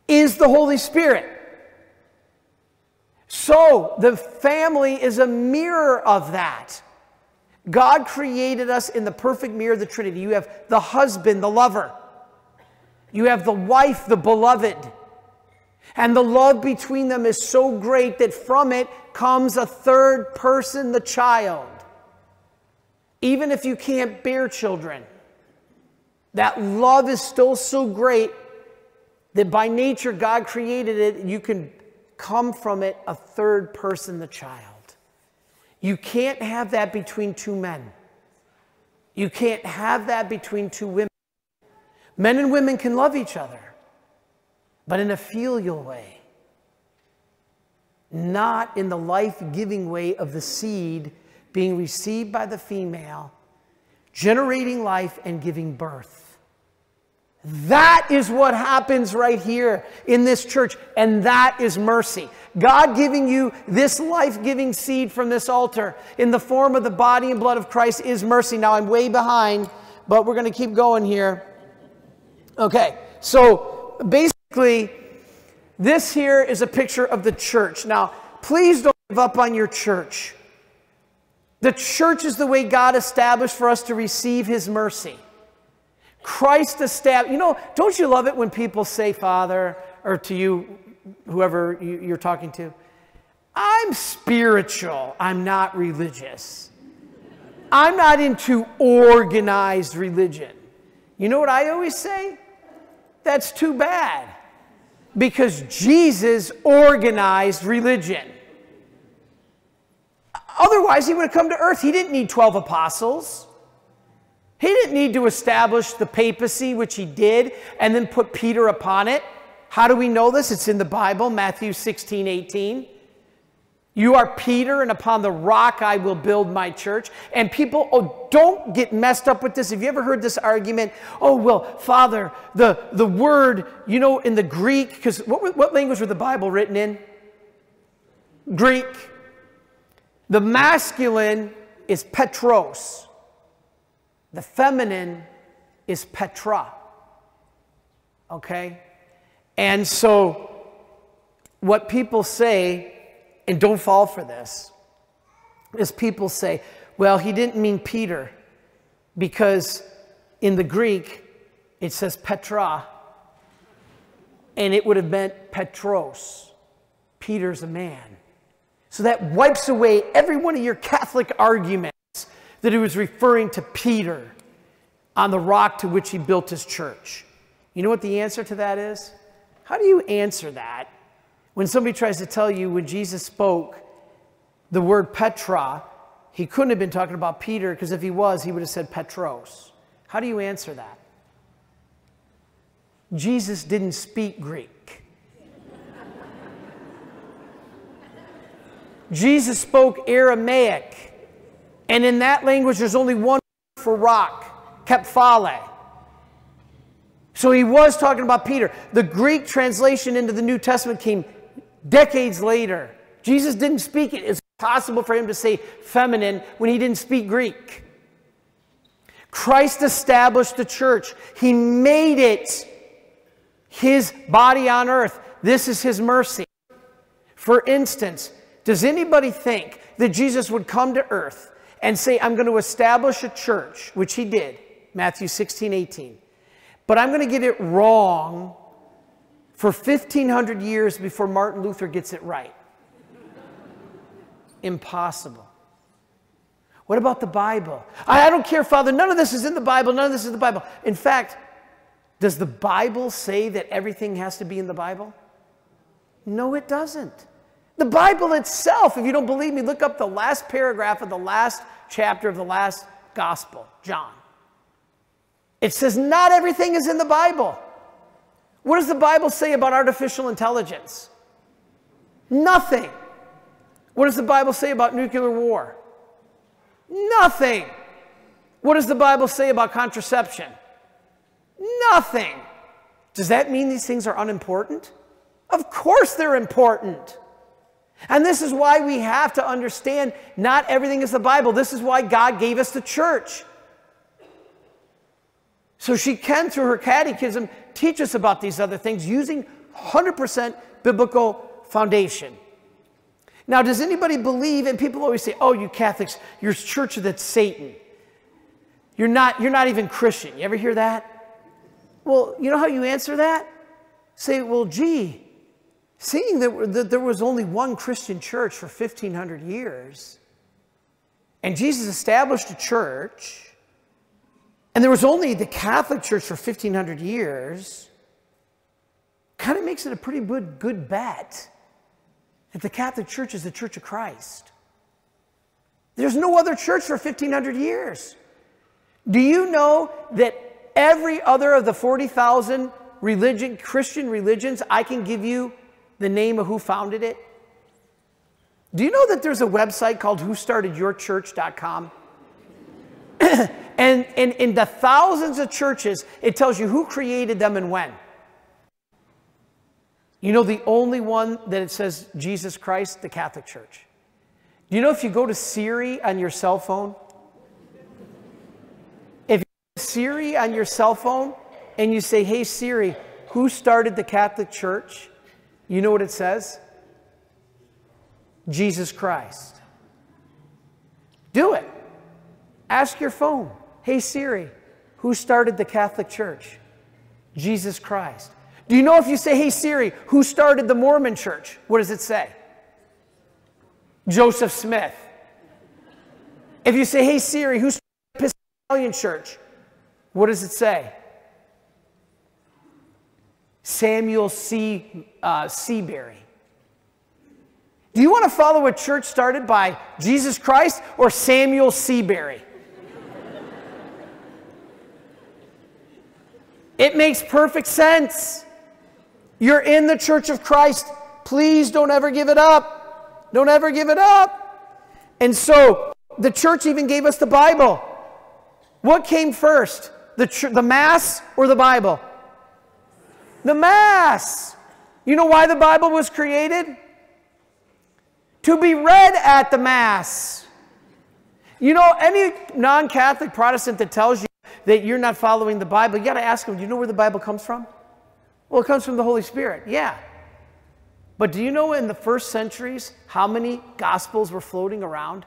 is the Holy Spirit. So the family is a mirror of that. God created us in the perfect mirror of the Trinity. You have the husband, the lover. You have the wife, the beloved. And the love between them is so great that from it comes a third person, the child. Even if you can't bear children, that love is still so great that by nature God created it, and you can come from it a third person, the child. You can't have that between two men. You can't have that between two women. Men and women can love each other, but in a filial way, not in the life-giving way of the seed being received by the female, generating life and giving birth. That is what happens right here in this church, and that is mercy. God giving you this life-giving seed from this altar in the form of the body and blood of Christ is mercy. Now, I'm way behind, but we're going to keep going here. Okay, so basically, this here is a picture of the church. Now, please don't give up on your church. The church is the way God established for us to receive his mercy. Christ established, you know, don't you love it when people say, Father, or to you, whoever you're talking to, I'm spiritual, I'm not religious. I'm not into organized religion. You know what I always say? That's too bad, because Jesus organized religion. Otherwise, he would have come to earth. He didn't need twelve apostles. He didn't need to establish the papacy, which he did, and then put Peter upon it. How do we know this? It's in the Bible, Matthew sixteen, eighteen. You are Peter, and upon the rock I will build my church. And people, oh, don't get messed up with this. Have you ever heard this argument? Oh, well, Father, the, the word, you know, in the Greek, because what, what language was the Bible written in? Greek. The masculine is Petros. The feminine is Petra. Okay? And so what people say, and don't fall for this, is people say, well, he didn't mean Peter, because in the Greek it says Petra, and it would have meant Petros. Peter's a man. So that wipes away every one of your Catholic arguments that he was referring to Peter on the rock to which he built his church. You know what the answer to that is? How do you answer that when somebody tries to tell you when Jesus spoke the word Petra, he couldn't have been talking about Peter, because if he was, he would have said Petros. How do you answer that? Jesus didn't speak Greek. Jesus spoke Aramaic. And in that language, there's only one word for rock, kephale. So he was talking about Peter. The Greek translation into the New Testament came decades later. Jesus didn't speak it. It's possible for him to say feminine when he didn't speak Greek. Christ established the church. He made it his body on earth. This is his mercy. For instance, does anybody think that Jesus would come to earth and say, I'm going to establish a church, which he did, Matthew sixteen, eighteen. But I'm going to get it wrong for fifteen hundred years before Martin Luther gets it right? Impossible. What about the Bible? I, I don't care, Father. None of this is in the Bible. None of this is in the Bible. In fact, does the Bible say that everything has to be in the Bible? No, it doesn't. The Bible itself, if you don't believe me, look up the last paragraph of the last chapter of the last gospel, John. It says not everything is in the Bible. What does the Bible say about artificial intelligence? Nothing. What does the Bible say about nuclear war? Nothing. What does the Bible say about contraception? Nothing. Does that mean these things are unimportant? Of course they're important. And this is why we have to understand not everything is the Bible. This is why God gave us the church. So she can, through her catechism, teach us about these other things using one hundred percent biblical foundation. Now, does anybody believe, and people always say, oh, you Catholics, your church is that's Satan. You're not, you're not even Christian. You ever hear that? Well, you know how you answer that? Say, well, gee, seeing that, that there was only one Christian church for fifteen hundred years, and Jesus established a church, and there was only the Catholic Church for fifteen hundred years, kind of makes it a pretty good, good bet that the Catholic Church is the Church of Christ. There's no other church for fifteen hundred years. Do you know that every other of the forty thousand religion, Christian religions, I can give you the name of who founded it? Do you know that there's a website called who started your church dot com? And in the thousands of churches, it tells you who created them and when. You know the only one that it says Jesus Christ? The Catholic Church. Do you know if you go to Siri on your cell phone? If you go to Siri on your cell phone and you say, hey Siri, who started the Catholic Church? You know what it says? Jesus Christ. Do it. Ask your phone. Hey Siri, who started the Catholic Church? Jesus Christ. Do you know if you say, hey Siri, who started the Mormon church? What does it say? Joseph Smith. If you say, hey Siri, who started the Episcopalian church? What does it say? Samuel C. Uh, Seabury. Do you want to follow a church started by Jesus Christ or Samuel Seabury? It makes perfect sense. You're in the Church of Christ. Please don't ever give it up. Don't ever give it up. And so the church even gave us the Bible. What came first? The, the Mass or the Bible? The Mass. You know why the Bible was created? To be read at the Mass. You know, any non-Catholic Protestant that tells you that you're not following the Bible, you got to ask them, do you know where the Bible comes from? Well, it comes from the Holy Spirit, yeah. But do you know in the first centuries how many Gospels were floating around?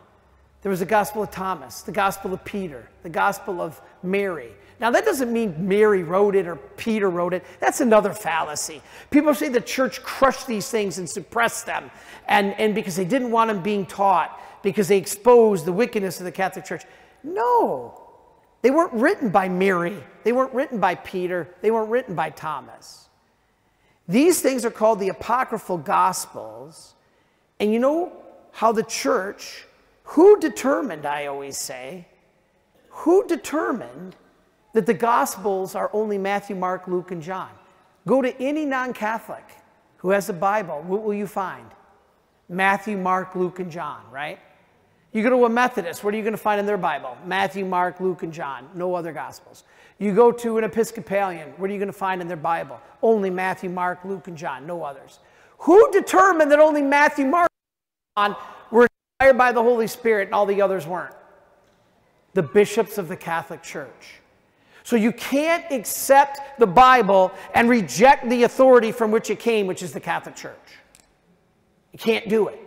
There was the Gospel of Thomas, the Gospel of Peter, the Gospel of Mary. Now, that doesn't mean Mary wrote it or Peter wrote it. That's another fallacy. People say the church crushed these things and suppressed them, and, and because they didn't want them being taught, because they exposed the wickedness of the Catholic Church. No. They weren't written by Mary. They weren't written by Peter. They weren't written by Thomas. These things are called the Apocryphal Gospels. And you know how the church, who determined, I always say, who determined that the Gospels are only Matthew, Mark, Luke, and John? Go to any non-Catholic who has a Bible. What will you find? Matthew, Mark, Luke, and John, right? You go to a Methodist, what are you going to find in their Bible? Matthew, Mark, Luke, and John. No other Gospels. You go to an Episcopalian, what are you going to find in their Bible? Only Matthew, Mark, Luke, and John. No others. Who determined that only Matthew, Mark, and John were inspired by the Holy Spirit and all the others weren't? The bishops of the Catholic Church. So you can't accept the Bible and reject the authority from which it came, which is the Catholic Church. You can't do it.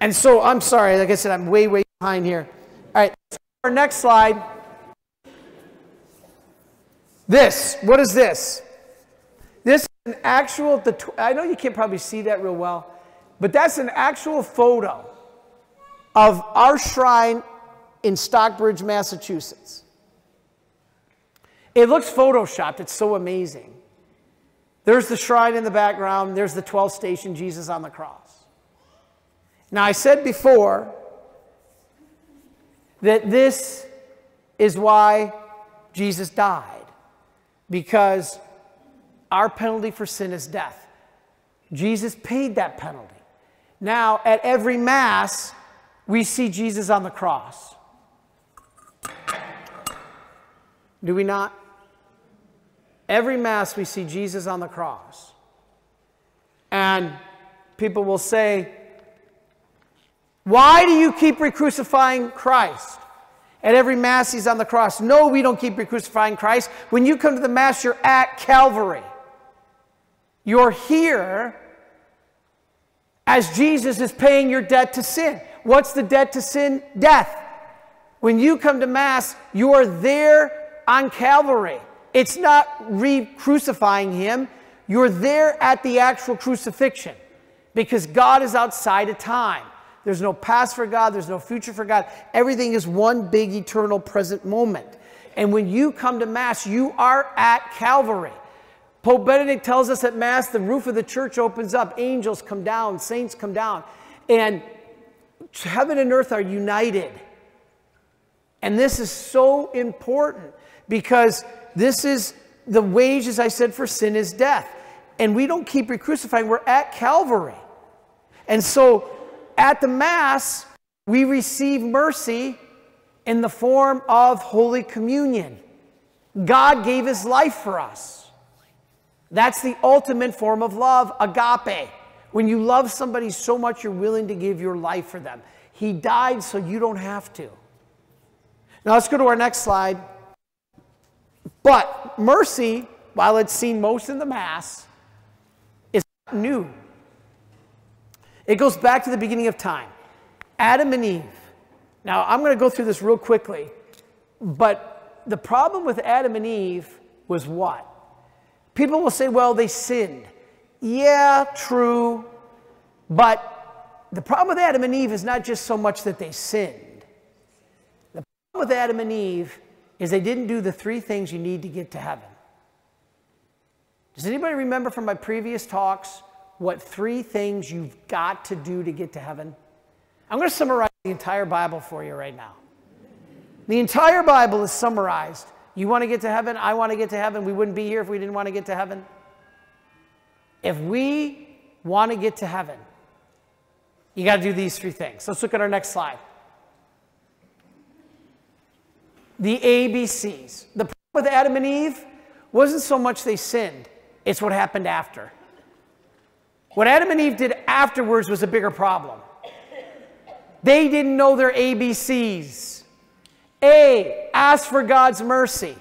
And so, I'm sorry, like I said, I'm way, way behind here. All right, our next slide. This, what is this? This is an actual, I know you can't probably see that real well, but that's an actual photo of our shrine in Stockbridge, Massachusetts. It looks photoshopped, it's so amazing. There's the shrine in the background, there's the twelfth station, Jesus on the cross. Now, I said before that this is why Jesus died, because our penalty for sin is death. Jesus paid that penalty. Now, at every Mass, we see Jesus on the cross. Do we not? Every Mass we see Jesus on the cross. And people will say, why do you keep re-crucifying Christ? At every Mass he's on the cross. No, we don't keep re-crucifying Christ. When you come to the Mass, you're at Calvary. You're here as Jesus is paying your debt to sin. What's the debt to sin? Death. When you come to Mass, you are there on Calvary. It's not re-crucifying him. You're there at the actual crucifixion because God is outside of time. There's no past for God. There's no future for God. Everything is one big eternal present moment. And when you come to Mass, you are at Calvary. Pope Benedict tells us at Mass, the roof of the church opens up. Angels come down. Saints come down. And heaven and earth are united. And this is so important because this is the wage, as I said, for sin is death. And we don't keep re-crucifying. We're at Calvary. And so at the Mass, we receive mercy in the form of Holy Communion. God gave his life for us. That's the ultimate form of love, agape. When you love somebody so much, you're willing to give your life for them. He died so you don't have to. Now let's go to our next slide. But mercy, while it's seen most in the Mass, is not new. It goes back to the beginning of time. Adam and Eve. Now, I'm going to go through this real quickly. But the problem with Adam and Eve was what? People will say, well, they sinned. Yeah, true. But the problem with Adam and Eve is not just so much that they sinned. The problem with Adam and Eve is they didn't do the three things you need to get to heaven. Does anybody remember from my previous talks what three things you've got to do to get to heaven? I'm going to summarize the entire Bible for you right now. The entire Bible is summarized. You want to get to heaven? I want to get to heaven. We wouldn't be here if we didn't want to get to heaven. If we want to get to heaven, you got to do these three things. Let's look at our next slide. The A B Cs. The problem with Adam and Eve wasn't so much they sinned. It's what happened after. What Adam and Eve did afterwards was a bigger problem. They didn't know their A B Cs. A, ask for God's mercy.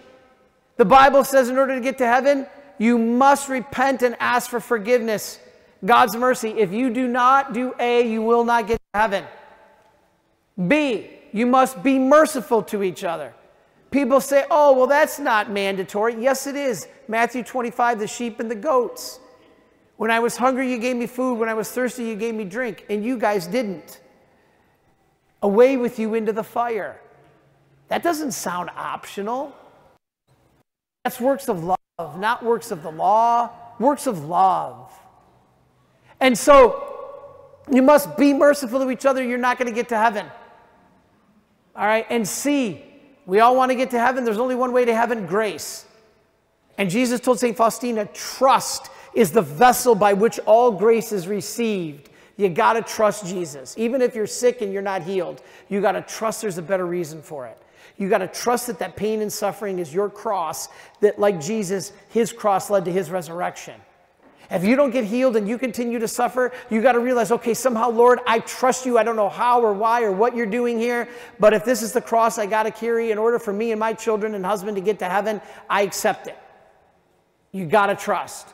The Bible says in order to get to heaven, you must repent and ask for forgiveness. God's mercy. If you do not do A, you will not get to heaven. B, you must be merciful to each other. People say, oh, well, that's not mandatory. Yes, it is. Matthew twenty-five, the sheep and the goats. When I was hungry, you gave me food. When I was thirsty, you gave me drink. And you guys didn't. Away with you into the fire. That doesn't sound optional. That's works of love, not works of the law. Works of love. And so, you must be merciful to each other. You're not going to get to heaven. All right? And C, we all want to get to heaven. There's only one way to heaven, grace. And Jesus told Saint Faustina, trust is the vessel by which all grace is received. You got to trust Jesus. Even if you're sick and you're not healed, you got to trust there's a better reason for it. You got to trust that that pain and suffering is your cross, that like Jesus, his cross led to his resurrection. If you don't get healed and you continue to suffer, you got to realize, okay, somehow, Lord, I trust you. I don't know how or why or what you're doing here, but if this is the cross I got to carry in order for me and my children and husband to get to heaven, I accept it. You got to trust.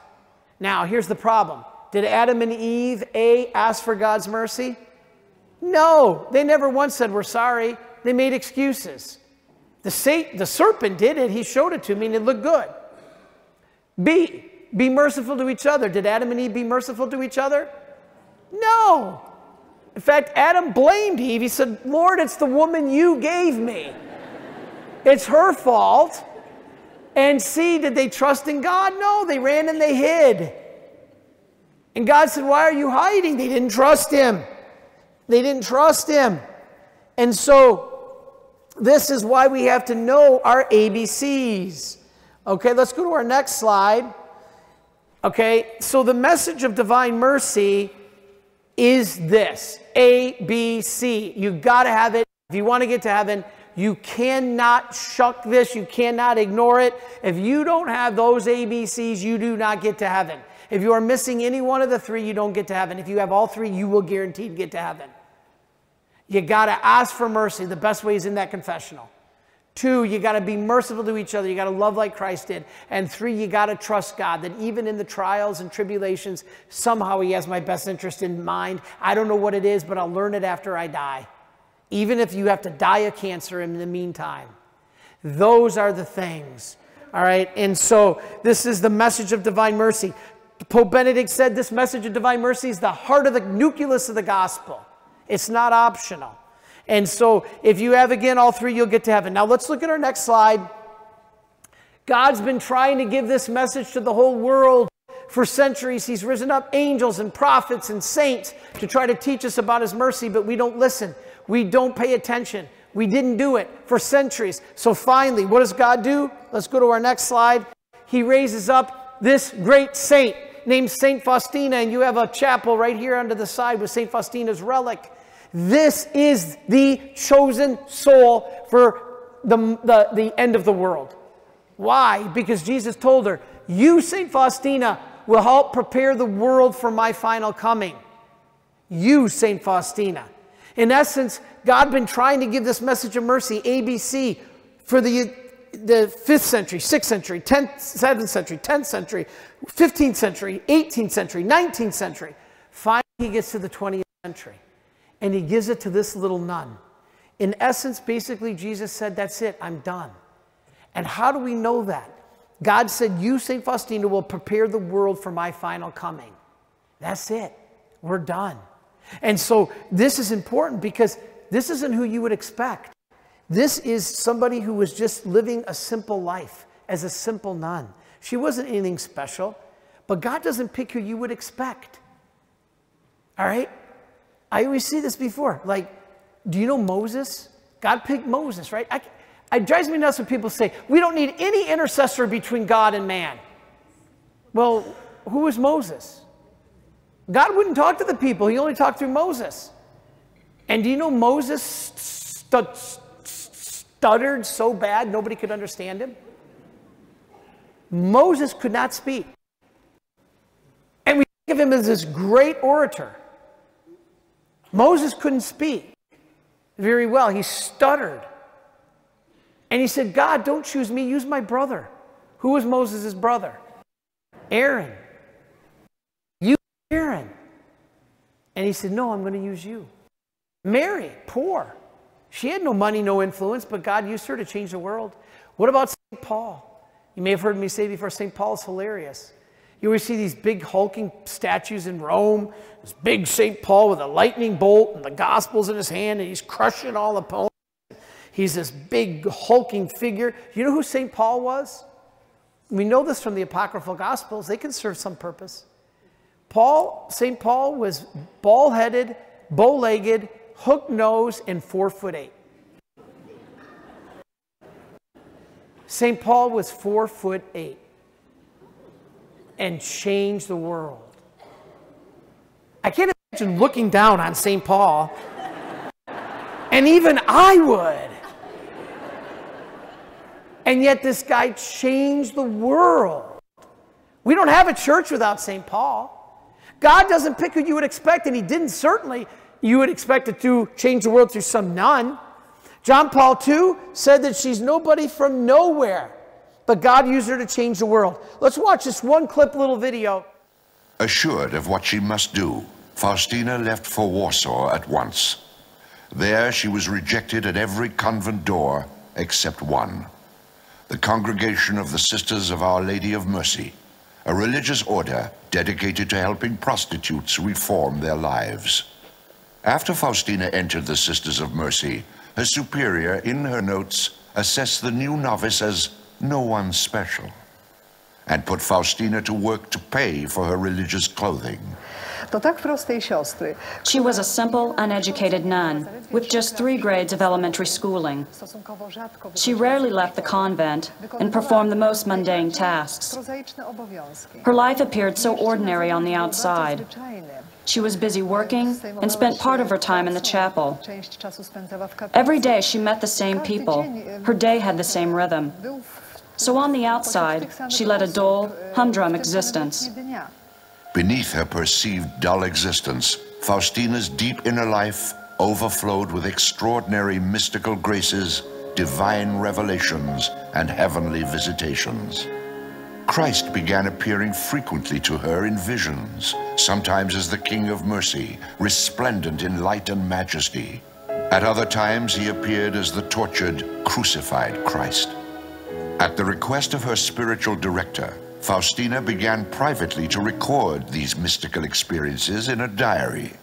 Now, here's the problem. Did Adam and Eve, A, ask for God's mercy? No. They never once said, we're sorry. They made excuses. The, Satan, the serpent did it. He showed it to me, and it looked good. B, be merciful to each other. Did Adam and Eve be merciful to each other? No. In fact, Adam blamed Eve. He said, Lord, it's the woman you gave me. It's her fault. And see, did they trust in God? No, they ran and they hid. And God said, why are you hiding? They didn't trust him. They didn't trust him. And so this is why we have to know our A B Cs. Okay, let's go to our next slide. Okay, so the message of divine mercy is this. A B C. You've got to have it. If you want to get to heaven, You cannot shuck this. You cannot ignore it. If you don't have those A B Cs, you do not get to heaven. If you are missing any one of the three, you don't get to heaven. If you have all three, you will guaranteed get to heaven. You got to ask for mercy. The best way is in that confessional. Two, you got to be merciful to each other. You got to love like Christ did. And three, you got to trust God that even in the trials and tribulations, somehow he has my best interest in mind. I don't know what it is, but I'll learn it after I die. Even if you have to die of cancer in the meantime. Those are the things. All right. And so this is the message of divine mercy. Pope Benedict said this message of divine mercy is the heart of the nucleus of the gospel. It's not optional. And so if you have, again, all three, you'll get to heaven. Now let's look at our next slide. God's been trying to give this message to the whole world for centuries. He's risen up angels and prophets and saints to try to teach us about his mercy, but we don't listen. We don't pay attention. We didn't do it for centuries. So finally, what does God do? Let's go to our next slide. He raises up this great saint named Saint Faustina, and you have a chapel right here under the side with Saint Faustina's relic. This is the chosen soul for the, the, the end of the world. Why? Because Jesus told her, you, Saint Faustina, will help prepare the world for my final coming. You, Saint Faustina. In essence, God's been trying to give this message of mercy, A B C, for the, the fifth century, sixth century, tenth, seventh century, tenth century, fifteenth century, eighteenth century, nineteenth century. Finally, he gets to the twentieth century. And he gives it to this little nun. In essence, basically, Jesus said, that's it, I'm done. And how do we know that? God said, you, Saint Faustina, will prepare the world for my final coming. That's it. We're done. And so this is important because this isn't who you would expect. This is somebody who was just living a simple life as a simple nun. She wasn't anything special, but God doesn't pick who you would expect. All right? I always see this before. Like, do you know Moses? God picked Moses, right? I, it drives me nuts when people say, we don't need any intercessor between God and man. Well, who was Moses? God wouldn't talk to the people. He only talked through Moses. And do you know Moses st st stuttered so bad nobody could understand him? Moses could not speak. And we think of him as this great orator. Moses couldn't speak very well. He stuttered. And he said, God, don't choose me. Use my brother. Who was Moses' brother? Aaron. Use Aaron. And he said, no, I'm going to use you. Mary, poor. She had no money, no influence, but God used her to change the world. What about Saint Paul? You may have heard me say before, Saint Paul is hilarious. You always see these big hulking statues in Rome. This big Saint Paul with a lightning bolt and the Gospels in his hand, and he's crushing all opponents. He's this big hulking figure. You know who Saint Paul was? We know this from the Apocryphal Gospels. They can serve some purpose. Paul, Saint Paul was bald-headed, bow-legged, hook-nosed, and four foot eight. Saint Paul was four foot eight. And change the world. I can't imagine looking down on Saint Paul. And even I would. And yet this guy changed the world. We don't have a church without Saint Paul. God doesn't pick who you would expect, and he didn't certainly. You would expect it to change the world through some nun. John Paul the Second said that she's nobody from nowhere. But God used her to change the world. Let's watch this one clip, little video. Assured of what she must do, Faustina left for Warsaw at once. There she was rejected at every convent door except one. The Congregation of the Sisters of Our Lady of Mercy, a religious order dedicated to helping prostitutes reform their lives. After Faustina entered the Sisters of Mercy, her superior, in her notes, assessed the new novice as no one special, and put Faustina to work to pay for her religious clothing. She was a simple, uneducated nun, with just three grades of elementary schooling. She rarely left the convent and performed the most mundane tasks. Her life appeared so ordinary on the outside. She was busy working and spent part of her time in the chapel. Every day she met the same people. Her day had the same rhythm. So on the outside, she led a dull, humdrum existence. Beneath her perceived dull existence, Faustina's deep inner life overflowed with extraordinary mystical graces, divine revelations, and heavenly visitations. Christ began appearing frequently to her in visions, sometimes as the King of Mercy, resplendent in light and majesty. At other times, he appeared as the tortured, crucified Christ. At the request of her spiritual director, Faustina began privately to record these mystical experiences in a diary.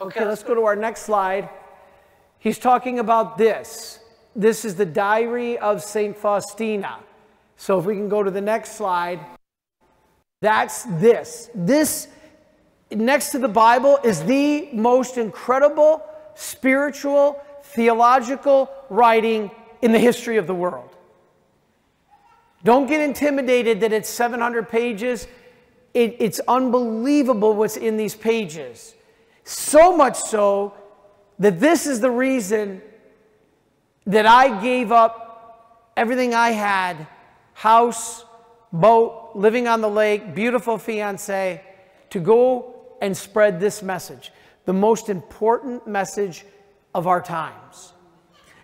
Okay, let's go to our next slide. He's talking about this. This is the diary of Saint Faustina. So if we can go to the next slide, that's this. This, next to the Bible, is the most incredible spiritual, theological writing in the history of the world. Don't get intimidated that it's seven hundred pages. It, it's unbelievable what's in these pages. So much so that this is the reason that I gave up everything I had, house, boat, living on the lake, beautiful fiancé, to go and spread this message, the most important message of our times.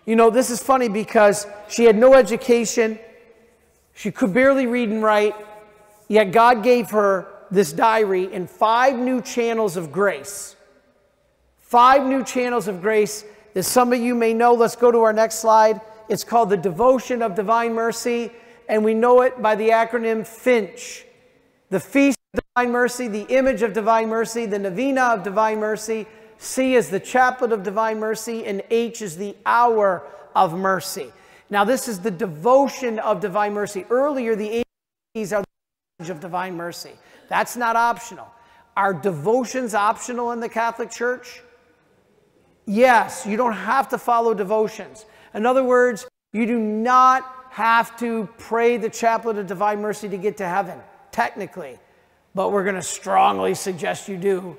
You know, this is funny because she had no education. She could barely read and write, yet God gave her this diary and five new channels of grace. Five new channels of grace that some of you may know. Let's go to our next slide. It's called the Devotion of Divine Mercy, and we know it by the acronym FINCH. The Feast of Divine Mercy, the Image of Divine Mercy, the Novena of Divine Mercy, C is the Chaplet of Divine Mercy, and H is the Hour of Mercy. Now, this is the Devotion of Divine Mercy. Earlier, the A Cs are the Image of Divine Mercy. That's not optional. Are devotions optional in the Catholic Church? Yes, you don't have to follow devotions. In other words, you do not have to pray the Chaplet of Divine Mercy to get to heaven, technically. But we're going to strongly suggest you do.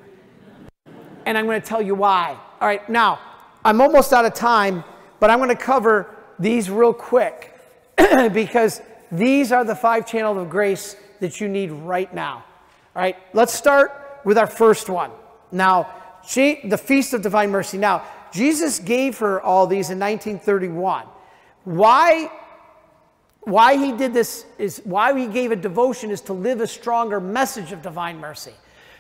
And I'm going to tell you why. All right, now, I'm almost out of time, but I'm going to cover these real quick because these are the five channels of grace that you need right now. All right, let's start with our first one. Now, she, the Feast of Divine Mercy. Now, Jesus gave her all these in nineteen thirty-one. Why, why he did this is why he gave a devotion is to live a stronger message of divine mercy.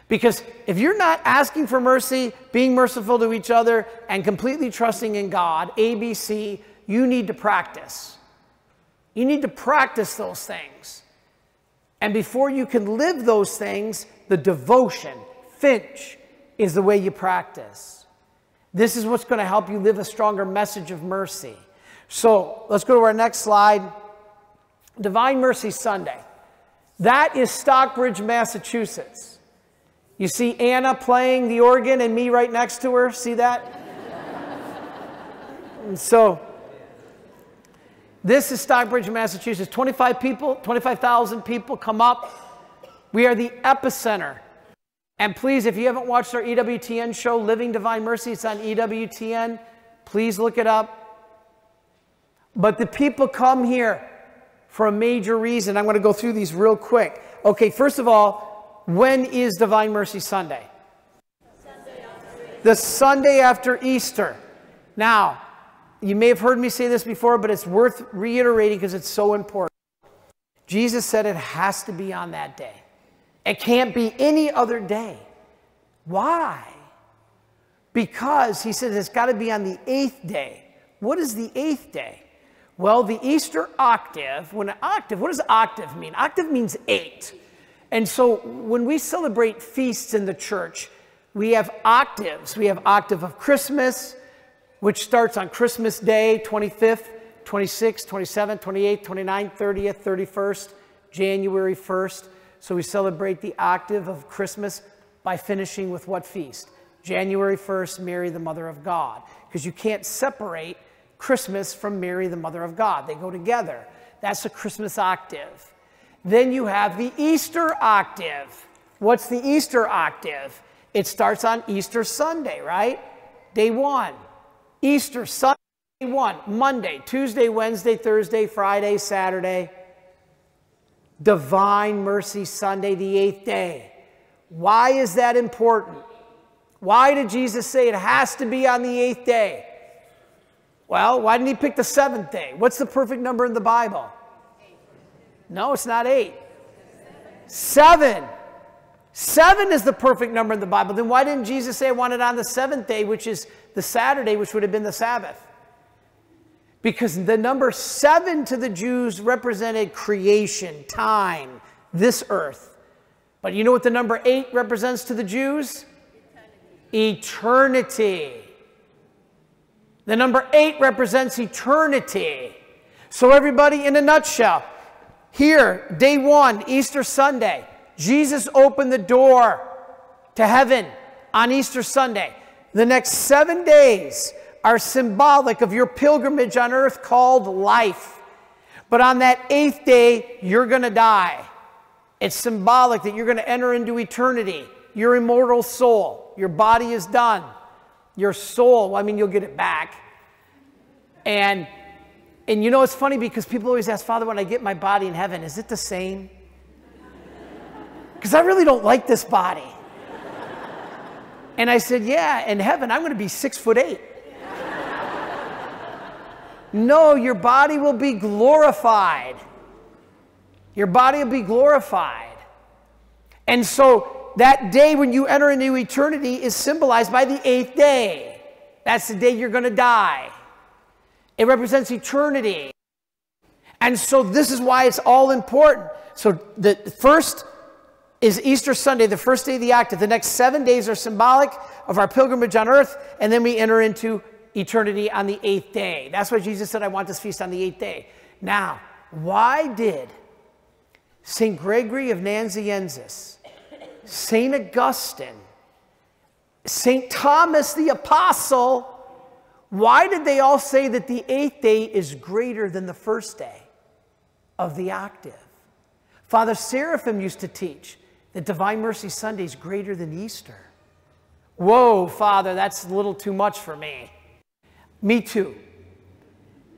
Because if you're not asking for mercy, being merciful to each other, and completely trusting in God, A B C, you need to practice. You need to practice those things. And before you can live those things, the devotion, FINCH, is the way you practice. This is what's going to help you live a stronger message of mercy. So let's go to our next slide. Divine Mercy Sunday. That is Stockbridge, Massachusetts. You see Anna playing the organ and me right next to her. See that? And so this is Stockbridge, Massachusetts. twenty-five people, twenty-five thousand people come up. We are the epicenter. And please, if you haven't watched our E W T N show, Living Divine Mercy, it's on E W T N. Please look it up. But the people come here for a major reason. I'm going to go through these real quick. Okay, first of all, when is Divine Mercy Sunday? Sunday after Easter. The Sunday after Easter. Now, you may have heard me say this before, but it's worth reiterating because it's so important. Jesus said it has to be on that day. It can't be any other day. Why? Because he says it's got to be on the eighth day. What is the eighth day? Well, the Easter octave, when an octave, what does octave mean? Octave means eight. And so when we celebrate feasts in the church, we have octaves. We have octave of Christmas, which starts on Christmas Day, twenty-fifth, twenty-sixth, twenty-seventh, twenty-eighth, twenty-ninth, thirtieth, thirty-first, January first. So we celebrate the octave of Christmas by finishing with what feast? January first, Mary, the Mother of God. Because you can't separate Christmas from Mary, the Mother of God. They go together. That's the Christmas octave. Then you have the Easter octave. What's the Easter octave? It starts on Easter Sunday, right? Day one. Easter Sunday, day one. Monday, Tuesday, Wednesday, Thursday, Friday, Saturday. Divine Mercy Sunday, the eighth day. Why is that important? Why did Jesus say it has to be on the eighth day? Well, why didn't he pick the seventh day? What's the perfect number in the Bible? No, it's not eight. Seven. Seven is the perfect number in the Bible. Then why didn't Jesus say I want it on the seventh day, which is the Saturday, which would have been the Sabbath? Because the number seven to the Jews represented creation, time, this earth. But you know what the number eight represents to the Jews? Eternity. The number eight represents eternity. So everybody, in a nutshell, here, day one, Easter Sunday, Jesus opened the door to heaven on Easter Sunday. The next seven days are symbolic of your pilgrimage on earth called life. But on that eighth day, you're going to die. It's symbolic that you're going to enter into eternity. Your immortal soul. Your body is done. Your soul, I mean, you'll get it back. And, and you know, it's funny because people always ask, Father, when I get my body in heaven, is it the same? Because I really don't like this body. And I said, yeah, in heaven, I'm going to be six foot eight. No, your body will be glorified. Your body will be glorified. And so that day when you enter into eternity is symbolized by the eighth day. That's the day you're going to die. It represents eternity. And so this is why it's all important. So the first is Easter Sunday, the first day of the octave. The next seven days are symbolic of our pilgrimage on earth, and then we enter into eternity on the eighth day. That's why Jesus said, I want this feast on the eighth day. Now, why did Saint Gregory of Nazianzus, Saint Augustine, Saint Thomas the Apostle, why did they all say that the eighth day is greater than the first day of the octave? Father Seraphim used to teach that Divine Mercy Sunday is greater than Easter. Whoa, Father, that's a little too much for me. Me too.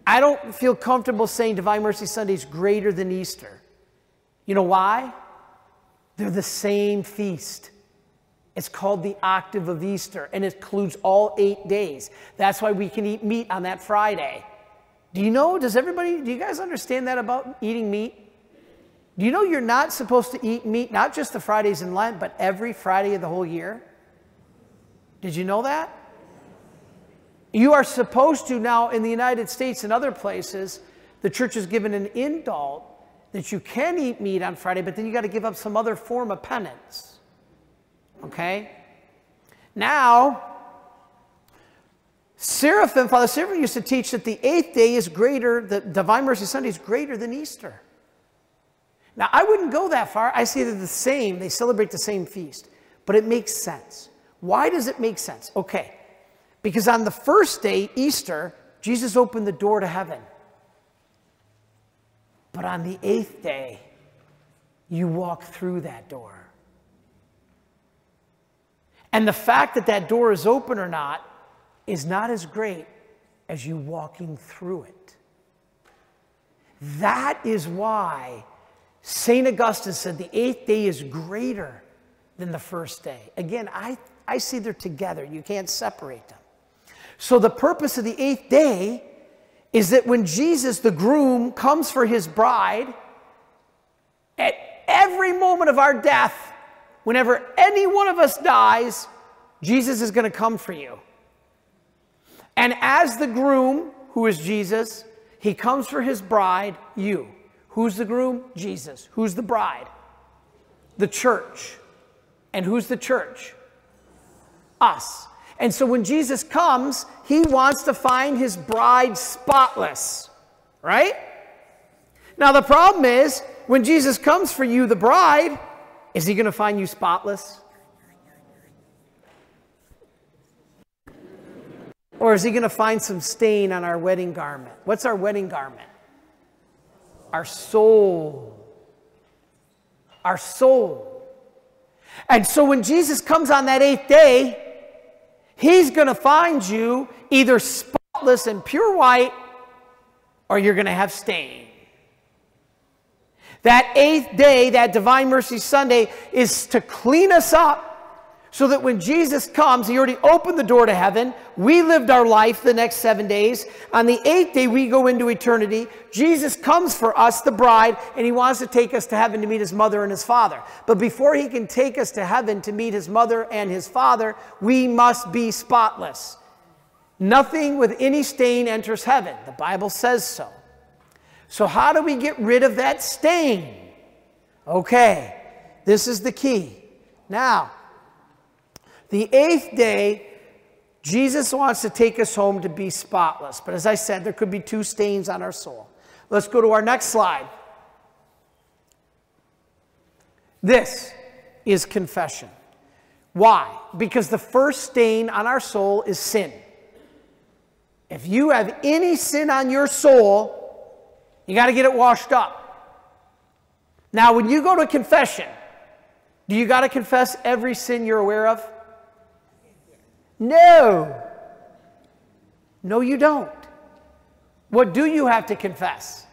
I don't feel comfortable saying Divine Mercy Sunday is greater than Easter. You know why? They're the same feast. It's called the Octave of Easter, and it includes all eight days. That's why we can eat meat on that Friday. Do you know, does everybody, do you guys understand that about eating meat? Do you know you're not supposed to eat meat, not just the Fridays in Lent, but every Friday of the whole year? Did you know that? You are supposed to now in the United States and other places, the church is given an indult that you can eat meat on Friday, but then you got to give up some other form of penance. Okay? Now, Seraphim, Father Seraphim used to teach that the eighth day is greater, the Divine Mercy Sunday is greater than Easter. Now, I wouldn't go that far. I say they're the same. They celebrate the same feast. But it makes sense. Why does it make sense? Okay. Because on the first day, Easter, Jesus opened the door to heaven. But on the eighth day, you walk through that door. And the fact that that door is open or not is not as great as you walking through it. That is why Saint Augustine said the eighth day is greater than the first day. Again, I, I see they're together. You can't separate them. So the purpose of the eighth day is that when Jesus, the groom, comes for his bride, at every moment of our death, whenever any one of us dies, Jesus is going to come for you. And as the groom, who is Jesus, he comes for his bride, you. Who's the groom? Jesus. Who's the bride? The church. And who's the church? Us. And so when Jesus comes, he wants to find his bride spotless. Right? Now the problem is, when Jesus comes for you, the bride, is he going to find you spotless? Or is he going to find some stain on our wedding garment? What's our wedding garment? Our soul. Our soul. And so when Jesus comes on that eighth day, he's going to find you either spotless and pure white, or you're going to have stain. That eighth day, that Divine Mercy Sunday, is to clean us up so that when Jesus comes, he already opened the door to heaven. We lived our life the next seven days. On the eighth day, we go into eternity. Jesus comes for us, the bride, and he wants to take us to heaven to meet his mother and his father. But before he can take us to heaven to meet his mother and his father, we must be spotless. Nothing with any stain enters heaven. The Bible says so. So how do we get rid of that stain? Okay, this is the key. Now, the eighth day, Jesus wants to take us home to be spotless. But as I said, there could be two stains on our soul. Let's go to our next slide. This is confession. Why? Because the first stain on our soul is sin. If you have any sin on your soul, you got to get it washed up. Now, when you go to confession, do you got to confess every sin you're aware of? No. No, you don't. What do you have to confess?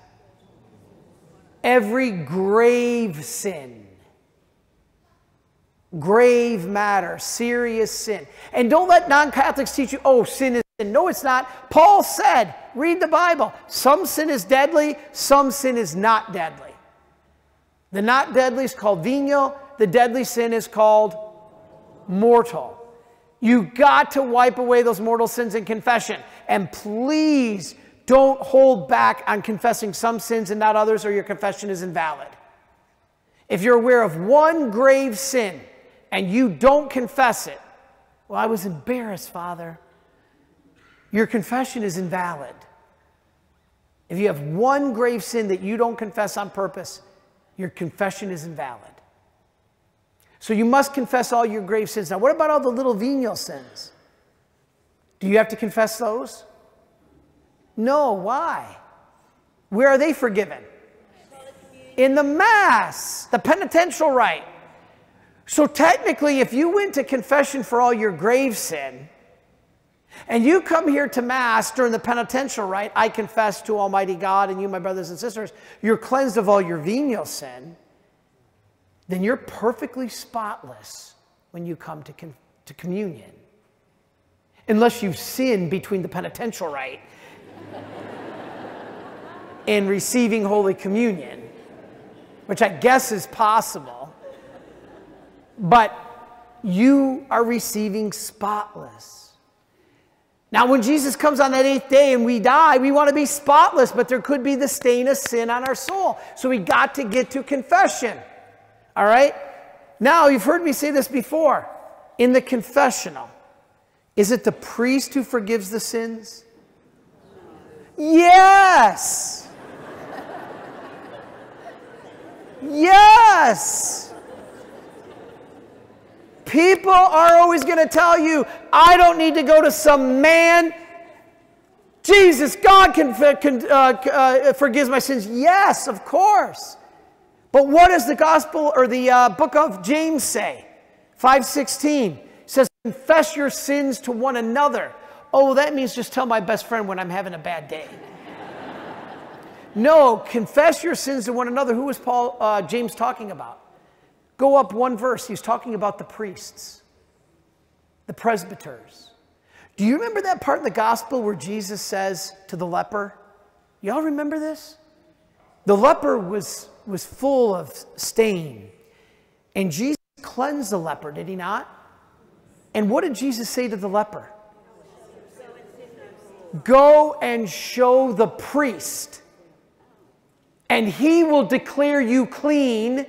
Every grave sin. Grave matter, serious sin. And don't let non-Catholics teach you, oh, sin is sin. No, it's not. Paul said, read the Bible, some sin is deadly, some sin is not deadly. The not deadly is called venial, the deadly sin is called mortal. You got to wipe away those mortal sins in confession. And please don't hold back on confessing some sins and not others, or your confession is invalid. If you're aware of one grave sin and you don't confess it, well, I was embarrassed, Father. Your confession is invalid. If you have one grave sin that you don't confess on purpose, your confession is invalid. So you must confess all your grave sins. Now, what about all the little venial sins? Do you have to confess those? No, why? Where are they forgiven? In the Mass, the penitential rite. So technically, if you went to confession for all your grave sin, and you come here to Mass during the penitential rite, I confess to Almighty God and you, my brothers and sisters, you're cleansed of all your venial sin, then you're perfectly spotless when you come to, com to communion. Unless you've sinned between the penitential rite and receiving Holy Communion, which I guess is possible, but you are receiving spotless. Now, when Jesus comes on that eighth day and we die, we want to be spotless, but there could be the stain of sin on our soul. So we got to get to confession. All right? Now, you've heard me say this before. In the confessional, is it the priest who forgives the sins? Yes! Yes! People are always going to tell you, I don't need to go to some man. Jesus, God can, can, uh, uh, forgives my sins. Yes, of course. But what does the gospel or the uh, book of James say? five sixteen says, confess your sins to one another. Oh, well, that means just tell my best friend when I'm having a bad day. No, confess your sins to one another. Who was Paul, uh, James talking about? Go up one verse. He's talking about the priests, the presbyters. Do you remember that part in the gospel where Jesus says to the leper? Y'all remember this? The leper was, was full of stain. And Jesus cleansed the leper, did he not? And what did Jesus say to the leper? Go and show the priest, and he will declare you clean.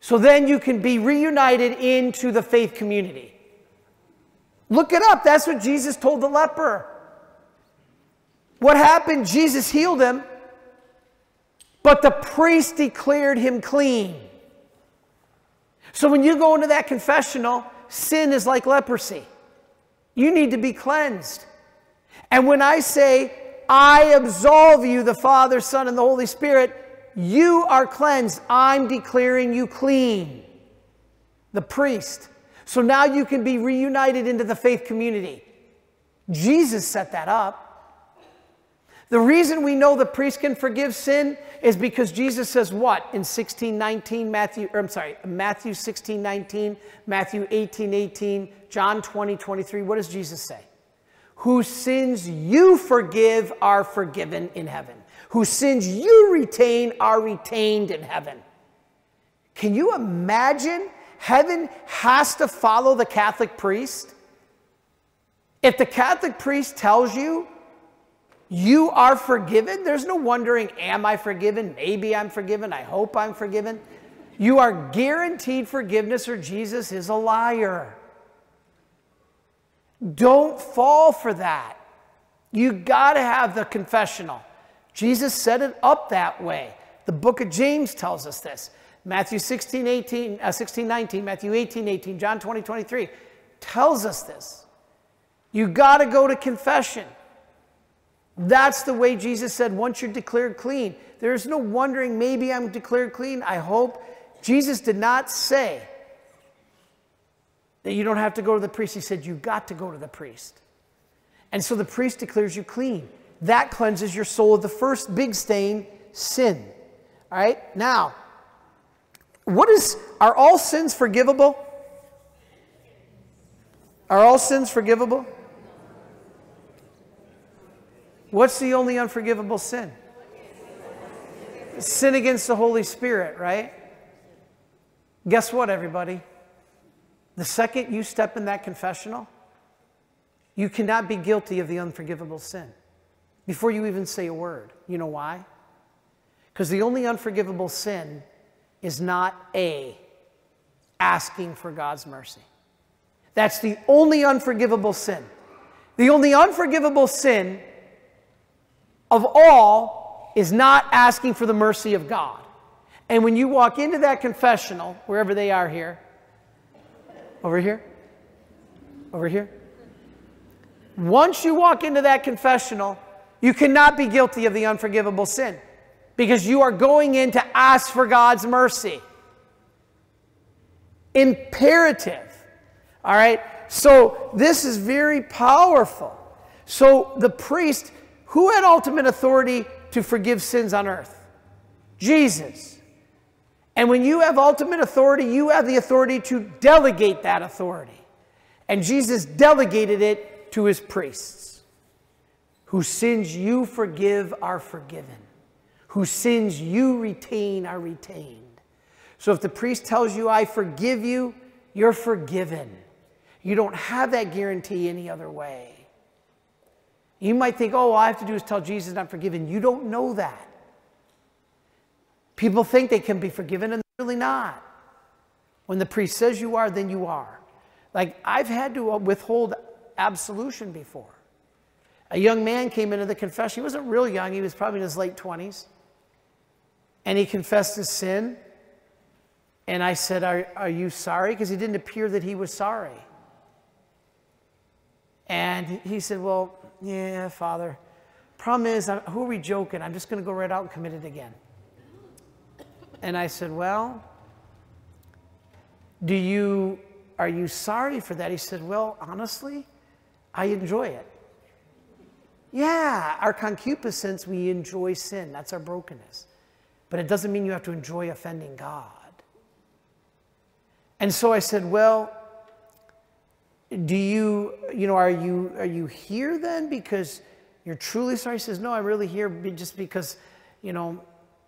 So then you can be reunited into the faith community. Look it up. That's what Jesus told the leper. What happened? Jesus healed him, but the priest declared him clean. So when you go into that confessional, sin is like leprosy. You need to be cleansed. And when I say, I absolve you, the Father, Son, and the Holy Spirit, you are cleansed. I'm declaring you clean. the priest. So now you can be reunited into the faith community. Jesus set that up. The reason we know the priest can forgive sin is because Jesus says what? In sixteen nineteen, Matthew, or I'm sorry, Matthew sixteen nineteen, Matthew eighteen eighteen, John twenty twenty-three. What does Jesus say? Whose sins you forgive are forgiven in heaven. Whose sins you retain are retained in heaven. Can you imagine? Heaven has to follow the Catholic priest. If the Catholic priest tells you, you are forgiven, there's no wondering, am I forgiven? Maybe I'm forgiven. I hope I'm forgiven. You are guaranteed forgiveness, or Jesus is a liar. Don't fall for that. You got to have the confessional. Jesus set it up that way. The book of James tells us this. Matthew sixteen eighteen, uh, sixteen nineteen, Matthew eighteen eighteen, John twenty twenty-three tells us this. You got to go to confession. That's the way Jesus said, once you're declared clean, there's no wondering, maybe I'm declared clean, I hope. Jesus did not say that you don't have to go to the priest. He said, you got to go to the priest. And so the priest declares you clean. That cleanses your soul of the first big stain, sin. All right, now, what is, are all sins forgivable? Are all sins forgivable? What's the only unforgivable sin? Sin against the Holy Spirit, right? Guess what, everybody? The second you step in that confessional, you cannot be guilty of the unforgivable sin before you even say a word. You know why? Because the only unforgivable sin is not a asking for God's mercy. That's the only unforgivable sin. The only unforgivable sin of all is not asking for the mercy of God. And when you walk into that confessional, wherever they are here, over here, over here, once you walk into that confessional, you cannot be guilty of the unforgivable sin because you are going in to ask for God's mercy. Imperative. All right? So this is very powerful. So the priest... Who had ultimate authority to forgive sins on earth? Jesus. And when you have ultimate authority, you have the authority to delegate that authority. And Jesus delegated it to his priests. Whose sins you forgive are forgiven. Whose sins you retain are retained. So if the priest tells you, I forgive you, you're forgiven. You don't have that guarantee any other way. You might think, oh, all I have to do is tell Jesus I'm forgiven. You don't know that. People think they can be forgiven, and they're really not. When the priest says you are, then you are. Like, I've had to withhold absolution before. A young man came into the confession. He wasn't real young. He was probably in his late twenties. And he confessed his sin. And I said, are, are you sorry? Because he didn't appear that he was sorry. And he said, well... yeah, Father. Problem is, I'm, who are we joking? I'm just going to go right out and commit it again. And I said, well, do you, are you sorry for that? He said, well, honestly, I enjoy it. Yeah, our concupiscence, we enjoy sin. That's our brokenness. But it doesn't mean you have to enjoy offending God. And so I said, well, do you, you know, are you, are you here then because you're truly sorry? He says, no, I'm really here just because, you know,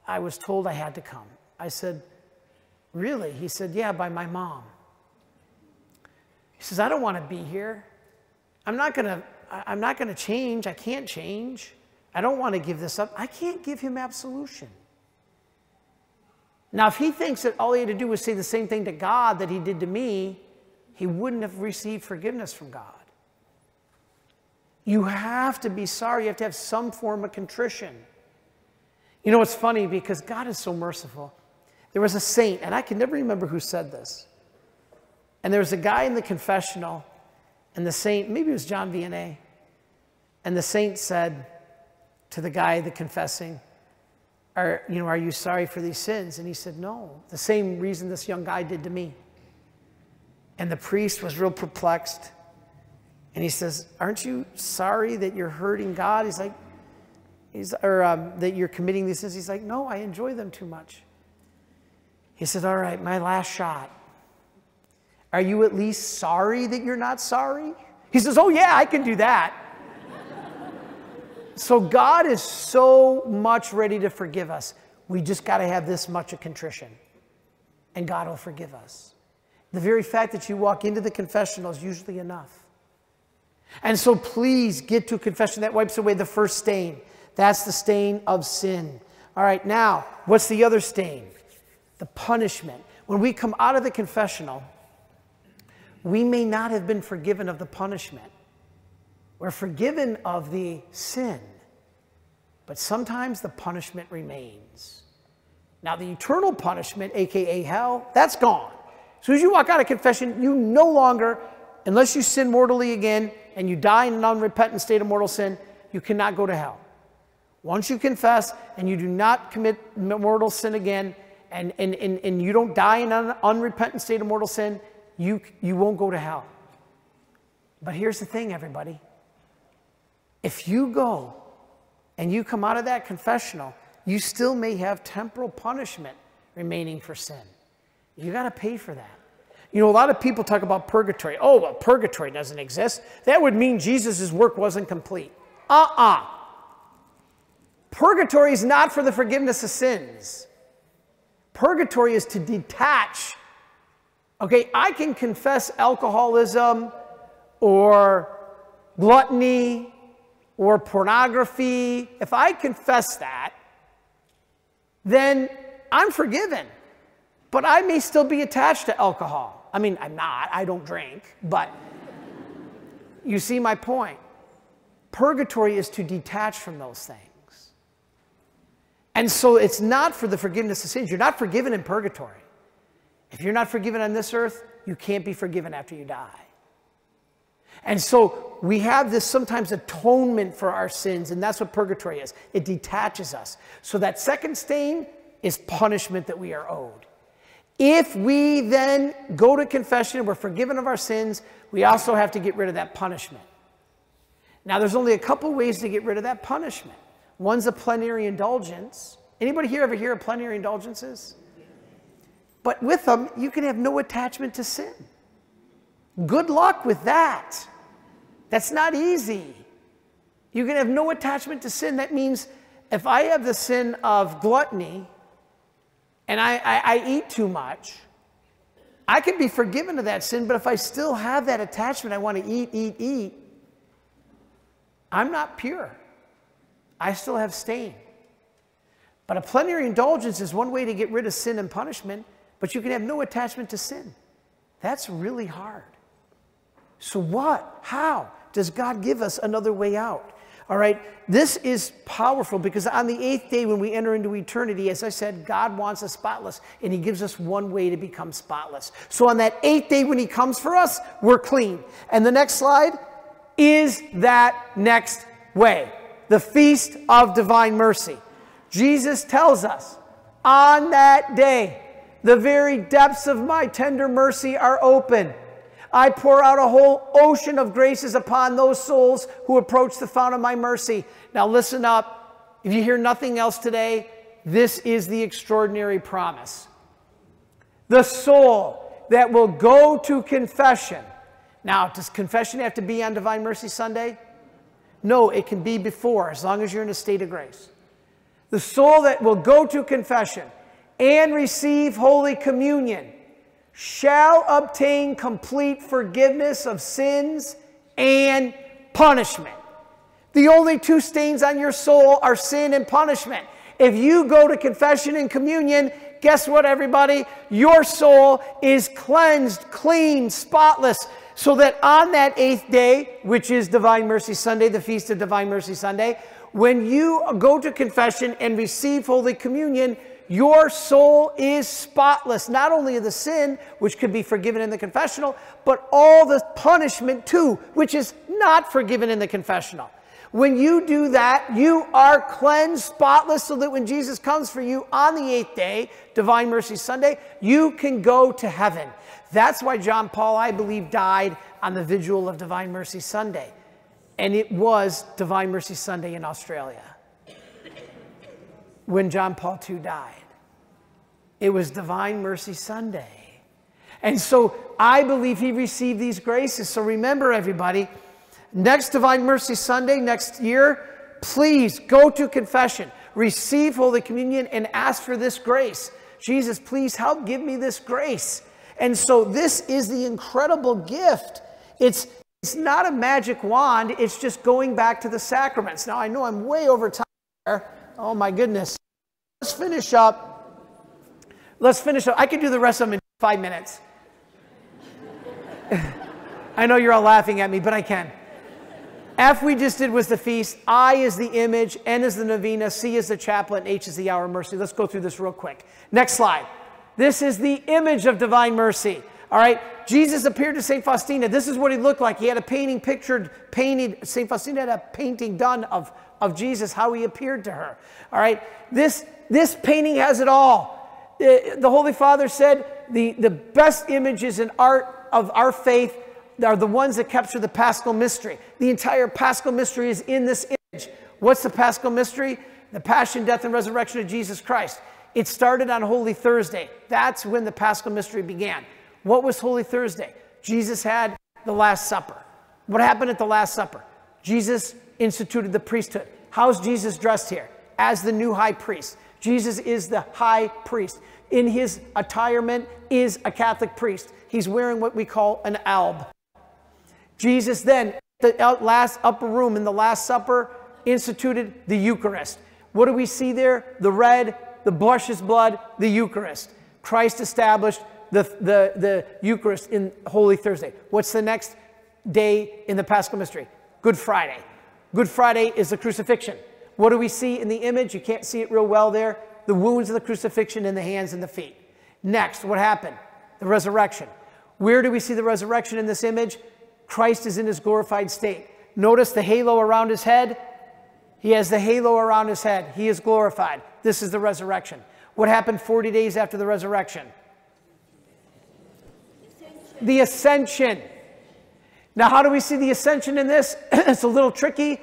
I was told I had to come. I said, really? He said, yeah, by my mom. He says, I don't want to be here. I'm not going to, I'm not going to change. I can't change. I don't want to give this up. I can't give him absolution. Now, if he thinks that all he had to do was say the same thing to God that he did to me, he wouldn't have received forgiveness from God. You have to be sorry. You have to have some form of contrition. You know, it's funny because God is so merciful. There was a saint, and I can never remember who said this. And there was a guy in the confessional, and the saint, maybe it was John Vianney, and the saint said to the guy, the confessing, are, you know, are you sorry for these sins? And he said, no, the same reason this young guy did to me. And the priest was real perplexed. And he says, aren't you sorry that you're hurting God? He's like, he's, or um, that you're committing these sins. He's like, no, I enjoy them too much. He says, all right, my last shot. Are you at least sorry that you're not sorry? He says, oh yeah, I can do that. So God is so much ready to forgive us. We just got to have this much of contrition, and God will forgive us. The very fact that you walk into the confessional is usually enough. And so please get to a confession that wipes away the first stain. That's the stain of sin. All right, now, what's the other stain? The punishment. When we come out of the confessional, we may not have been forgiven of the punishment. We're forgiven of the sin, but sometimes the punishment remains. Now, the eternal punishment, A K A hell, that's gone. As soon as you walk out of confession, you no longer, unless you sin mortally again and you die in an unrepentant state of mortal sin, you cannot go to hell. Once you confess and you do not commit mortal sin again, and, and, and, and you don't die in an unrepentant state of mortal sin, you, you won't go to hell. But here's the thing, everybody. If you go and you come out of that confessional, you still may have temporal punishment remaining for sin. You got to pay for that. You know, a lot of people talk about purgatory. Oh, well, purgatory doesn't exist. That would mean Jesus' work wasn't complete. Uh-uh. Purgatory is not for the forgiveness of sins. Purgatory is to detach. Okay, I can confess alcoholism or gluttony or pornography. If I confess that, then I'm forgiven. But I may still be attached to alcohol. I mean, I'm not. I don't drink. But you see my point. Purgatory is to detach from those things. And so it's not for the forgiveness of sins. You're not forgiven in purgatory. If you're not forgiven on this earth, you can't be forgiven after you die. And so we have this sometimes atonement for our sins, and that's what purgatory is. It detaches us. So that second stain is punishment that we are owed. If we then go to confession and we're forgiven of our sins, we also have to get rid of that punishment. Now, there's only a couple ways to get rid of that punishment. One's a plenary indulgence. Anybody here ever hear of plenary indulgences? But with them, you can have no attachment to sin. Good luck with that. That's not easy. You can have no attachment to sin. That means if I have the sin of gluttony, and I, I, I eat too much, I can be forgiven of that sin, but if I still have that attachment, I want to eat, eat, eat, I'm not pure. I still have stain. But a plenary indulgence is one way to get rid of sin and punishment, but you can have no attachment to sin. That's really hard. So what? How does God give us another way out? All right, this is powerful because on the eighth day when we enter into eternity, as I said, God wants us spotless, and he gives us one way to become spotless. So on that eighth day when he comes for us, we're clean. And the next slide is that next way, the Feast of Divine Mercy. Jesus tells us, on that day, the very depths of my tender mercy are open. I pour out a whole ocean of graces upon those souls who approach the fount of my mercy. Now listen up. If you hear nothing else today, this is the extraordinary promise. The soul that will go to confession. Now, does confession have to be on Divine Mercy Sunday? No, it can be before, as long as you're in a state of grace. The soul that will go to confession and receive Holy Communion shall obtain complete forgiveness of sins and punishment. The only two stains on your soul are sin and punishment. If you go to confession and communion, guess what, everybody? Your soul is cleansed, clean, spotless, so that on that eighth day, which is Divine Mercy Sunday, the Feast of Divine Mercy Sunday, when you go to confession and receive Holy Communion, your soul is spotless, not only of the sin, which could be forgiven in the confessional, but all the punishment too, which is not forgiven in the confessional. When you do that, you are cleansed, spotless, so that when Jesus comes for you on the eighth day, Divine Mercy Sunday, you can go to heaven. That's why John Paul, I believe, died on the vigil of Divine Mercy Sunday. And it was Divine Mercy Sunday in Australia when John Paul the Second died. It was Divine Mercy Sunday. And so I believe he received these graces. So remember, everybody, next Divine Mercy Sunday next year, please go to confession, receive Holy Communion, and ask for this grace. Jesus, please help give me this grace. And so this is the incredible gift. It's, it's not a magic wand. It's just going back to the sacraments. Now, I know I'm way over time there. Oh, my goodness. Let's finish up. Let's finish up. I could do the rest of them in five minutes. I know you're all laughing at me, but I can. F we just did was the feast. I is the image. N is the novena. C is the chaplet. H is the hour of mercy. Let's go through this real quick. Next slide. This is the image of divine mercy. All right. Jesus appeared to Saint Faustina. This is what he looked like. He had a painting pictured, painted. Saint Faustina had a painting done of, of Jesus, how he appeared to her. All right. This, this painting has it all. The Holy Father said the, the best images in art of our faith are the ones that capture the Paschal Mystery. The entire Paschal Mystery is in this image. What's the Paschal Mystery? The Passion, Death, and Resurrection of Jesus Christ. It started on Holy Thursday. That's when the Paschal Mystery began. What was Holy Thursday? Jesus had the Last Supper. What happened at the Last Supper? Jesus instituted the priesthood. How's Jesus dressed here? As the new high priest. Jesus is the high priest. In his attirement is a Catholic priest. He's wearing what we call an alb. Jesus then, the last upper room in the Last Supper, instituted the Eucharist. What do we see there? The red, the blushes blood, the Eucharist. Christ established the, the, the Eucharist in Holy Thursday. What's the next day in the Paschal Mystery? Good Friday. Good Friday is the crucifixion. What do we see in the image? You can't see it real well there. The wounds of the crucifixion in the hands and the feet. Next, what happened? The resurrection. Where do we see the resurrection in this image? Christ is in his glorified state. Notice the halo around his head. He has the halo around his head. He is glorified. This is the resurrection. What happened forty days after the resurrection? Ascension. The ascension. Now, how do we see the ascension in this? It's a little tricky.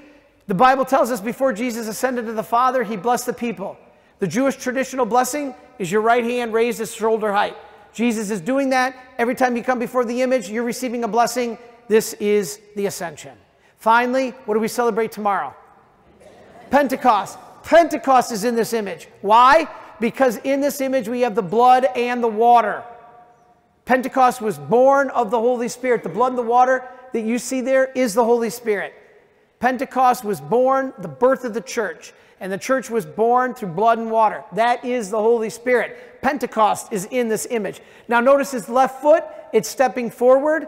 The Bible tells us before Jesus ascended to the Father, he blessed the people. The Jewish traditional blessing is your right hand raised at shoulder height. Jesus is doing that. Every time you come before the image, you're receiving a blessing. This is the ascension. Finally, what do we celebrate tomorrow? Pentecost. Pentecost is in this image. Why? Because in this image we have the blood and the water. Pentecost was born of the Holy Spirit. The blood and the water that you see there is the Holy Spirit. Pentecost was born, the birth of the church. And the church was born through blood and water. That is the Holy Spirit. Pentecost is in this image. Now notice his left foot. It's stepping forward.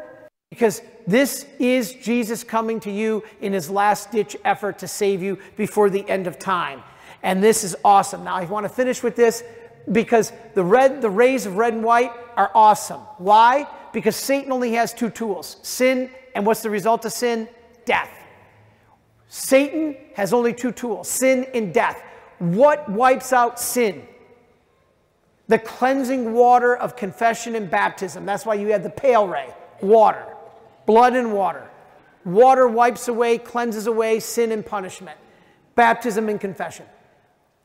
Because this is Jesus coming to you in his last-ditch effort to save you before the end of time. And this is awesome. Now, I want to finish with this because the, red, the rays of red and white are awesome. Why? Because Satan only has two tools, sin, and what's the result of sin? Death. Satan has only two tools, sin and death. What wipes out sin? The cleansing water of confession and baptism. That's why you have the pale ray, water. Blood and water. Water wipes away, cleanses away sin and punishment. Baptism and confession.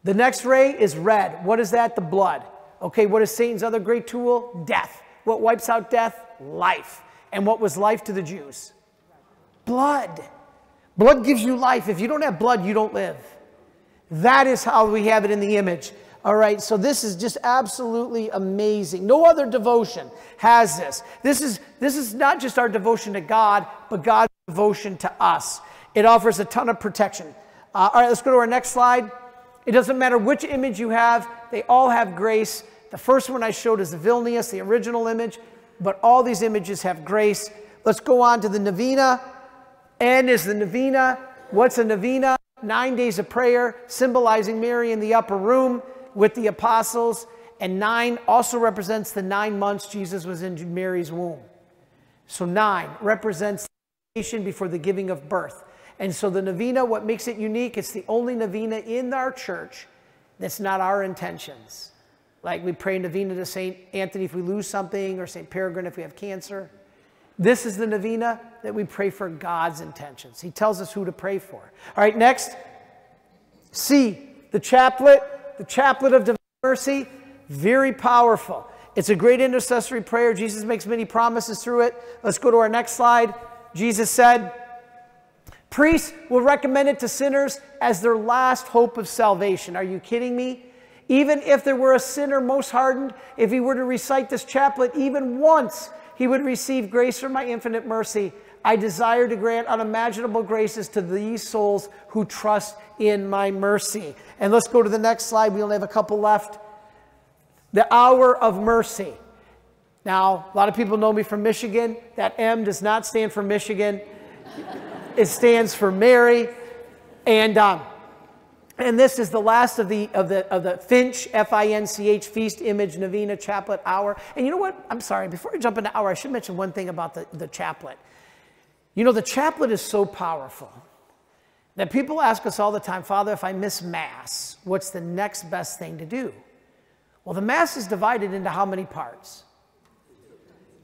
The next ray is red. What is that? The blood. Okay, what is Satan's other great tool? Death. What wipes out death? Life. And what was life to the Jews? Blood. Blood gives you life. If you don't have blood, you don't live. That is how we have it in the image. All right, so this is just absolutely amazing. No other devotion has this. This is, this is not just our devotion to God, but God's devotion to us. It offers a ton of protection. Uh, all right, let's go to our next slide. It doesn't matter which image you have. They all have grace. The first one I showed is the Vilnius, the original image, but all these images have grace. Let's go on to the novena. N is the novena. What's a novena? Nine days of prayer, symbolizing Mary in the upper room with the apostles, and nine also represents the nine months Jesus was in Mary's womb. So nine represents the before the giving of birth. And so the novena, what makes it unique, it's the only novena in our church that's not our intentions. Like we pray novena to Saint Anthony if we lose something, or Saint Peregrine if we have cancer. This is the novena that we pray for God's intentions. He tells us who to pray for. All right, next. C, the chaplet, the chaplet of divine mercy, very powerful. It's a great intercessory prayer. Jesus makes many promises through it. Let's go to our next slide. Jesus said, priests will recommend it to sinners as their last hope of salvation. Are you kidding me? Even if there were a sinner most hardened, if he were to recite this chaplet even once, he would receive grace from my infinite mercy. I desire to grant unimaginable graces to these souls who trust in my mercy. And let's go to the next slide. We only have a couple left. The hour of mercy. Now, a lot of people know me from Michigan. That M does not stand for Michigan. It stands for Mary. And um, and this is the last of the of the of the Finch, F I N C H, feast, image, novena, chaplet, hour. And you know what? I'm sorry, before I jump into hour, I should mention one thing about the, the chaplet. You know, the chaplet is so powerful that people ask us all the time, Father, if I miss Mass, what's the next best thing to do? Well, the Mass is divided into how many parts?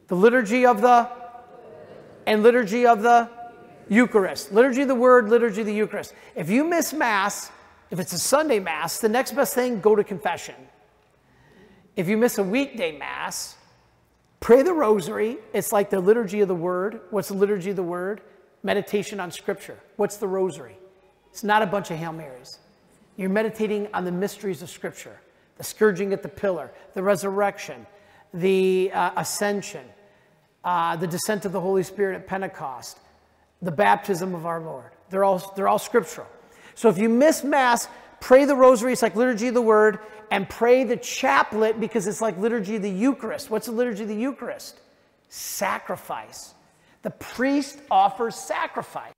The liturgy of the and liturgy of the Eucharist. Liturgy of the Word, liturgy of the Eucharist. If you miss Mass, if it's a Sunday Mass, the next best thing, go to confession. If you miss a weekday Mass, pray the rosary. It's like the liturgy of the Word. What's the liturgy of the Word? Meditation on Scripture. What's the rosary? It's not a bunch of Hail Marys. You're meditating on the mysteries of Scripture. The scourging at the pillar, the resurrection, the uh, ascension, uh, the descent of the Holy Spirit at Pentecost, the baptism of our Lord. They're all, they're all scriptural. So if you miss Mass, pray the rosary. It's like liturgy of the Word. And pray the chaplet because it's like liturgy of the Eucharist. What's the liturgy of the Eucharist? Sacrifice. The priest offers sacrifice.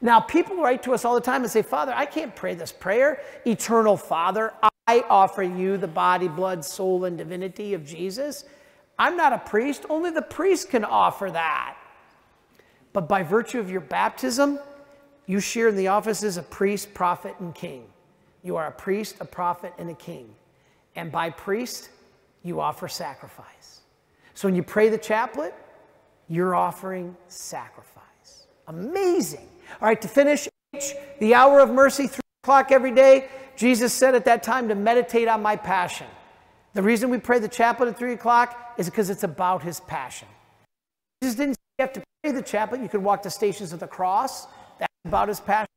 Now, people write to us all the time and say, Father, I can't pray this prayer. Eternal Father, I offer you the body, blood, soul, and divinity of Jesus. I'm not a priest. Only the priest can offer that. But by virtue of your baptism, you share in the offices of priest, prophet, and king. You are a priest, a prophet, and a king. And by priest, you offer sacrifice. So when you pray the chaplet, you're offering sacrifice. Amazing. All right, to finish, the hour of mercy, three o'clock every day. Jesus said at that time to meditate on my passion. The reason we pray the chaplet at three o'clock is because it's about his passion. Jesus didn't say you have to pray the chaplet. You could walk the Stations of the Cross. That's about his passion.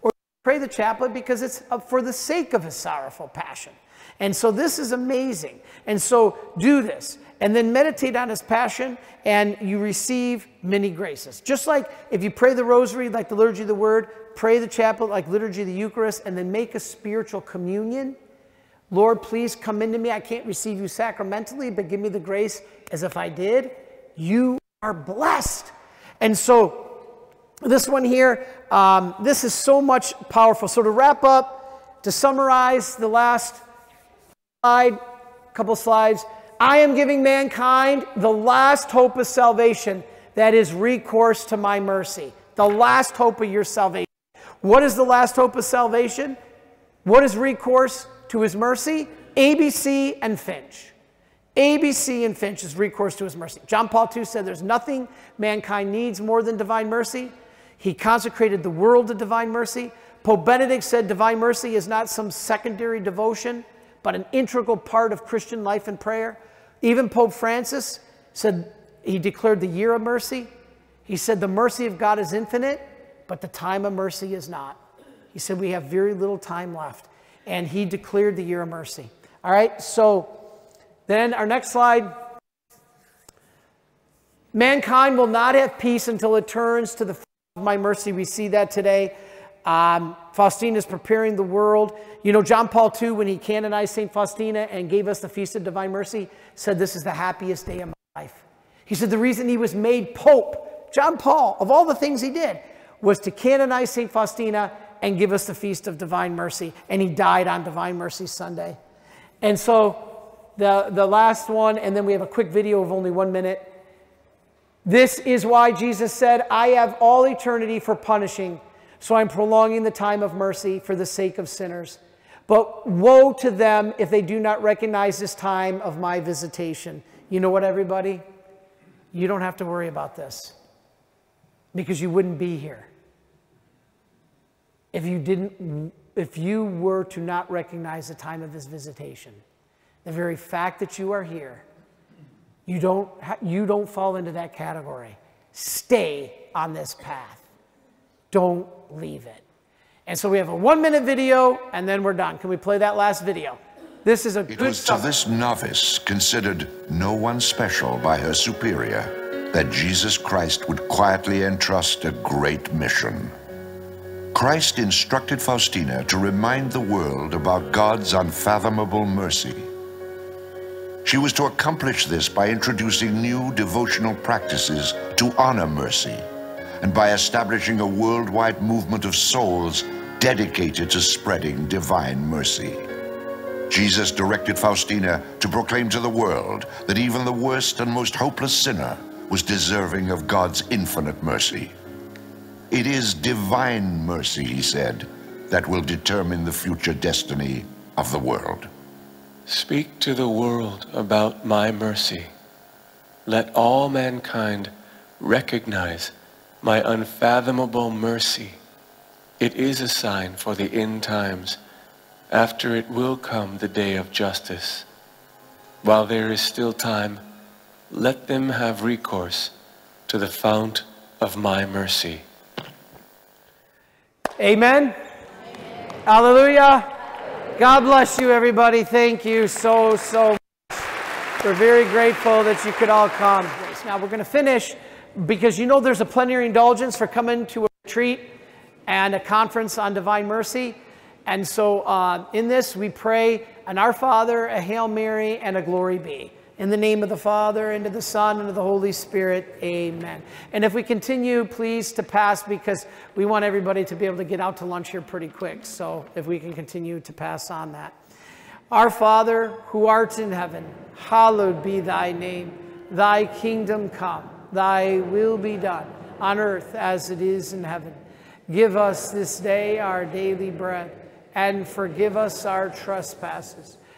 Or pray the chaplet because it's for the sake of his sorrowful passion. And so this is amazing. And so do this. And then meditate on his passion, and you receive many graces. Just like if you pray the rosary, like the liturgy of the Word, pray the chaplet, like liturgy of the Eucharist, and then make a spiritual communion. Lord, please come into me. I can't receive you sacramentally, but give me the grace as if I did. You are blessed. And so this one here, um, this is so much powerful. So to wrap up, to summarize the last slide, couple slides, I am giving mankind the last hope of salvation, that is recourse to my mercy. The last hope of your salvation. What is the last hope of salvation? What is recourse to his mercy? A B C and Finch. A B C and Finch is recourse to his mercy. John Paul the Second said there's nothing mankind needs more than divine mercy. He consecrated the world to divine mercy. Pope Benedict said divine mercy is not some secondary devotion, but an integral part of Christian life and prayer. Even Pope Francis said, he declared the year of mercy. He said the mercy of God is infinite, but the time of mercy is not. He said we have very little time left. And he declared the year of mercy. All right, so then our next slide. Mankind will not have peace until it turns to the Father of my mercy. We see that today. Um, Faustina is preparing the world. You know, John Paul the Second, when he canonized Saint Faustina and gave us the Feast of Divine Mercy, said this is the happiest day of my life. He said the reason he was made Pope, John Paul, of all the things he did, was to canonize Saint Faustina and give us the Feast of Divine Mercy. And he died on Divine Mercy Sunday. And so the, the last one, and then we have a quick video of only one minute. This is why Jesus said, I have all eternity for punishing So I'm prolonging the time of mercy for the sake of sinners. But woe to them if they do not recognize this time of my visitation. You know what, everybody? You don't have to worry about this, because you wouldn't be here if you didn't, if you were to not recognize the time of his visitation. The very fact that you are here, you don't, you don't fall into that category. Stay on this path. Don't leave it. And so we have a one-minute video, and then we're done. Can we play that last video? This is a good. It was to this novice, considered no one special by her superior, that Jesus Christ would quietly entrust a great mission. Christ instructed Faustina to remind the world about God's unfathomable mercy. She was to accomplish this by introducing new devotional practices to honor mercy, and by establishing a worldwide movement of souls dedicated to spreading divine mercy. Jesus directed Faustina to proclaim to the world that even the worst and most hopeless sinner was deserving of God's infinite mercy. It is divine mercy, he said, that will determine the future destiny of the world. Speak to the world about my mercy. Let all mankind recognize my unfathomable mercy. It is a sign for the end times. After it will come the day of justice. While there is still time, let them have recourse to the fount of my mercy. Amen. Amen. Hallelujah. God bless you, everybody. Thank you so, so much. We're very grateful that you could all come. Now we're going to finish, because you know there's a plenary indulgence for coming to a retreat and a conference on divine mercy. And so uh, in this, we pray an Our Father, a Hail Mary, and a Glory Be. In the name of the Father, and of the Son, and of the Holy Spirit, amen. And if we continue, please to pass, because we want everybody to be able to get out to lunch here pretty quick. So if we can continue to pass on that. Our Father, who art in heaven, hallowed be thy name. Thy kingdom come. Thy will be done on earth as it is in heaven. Give us this day our daily bread, and forgive us our trespasses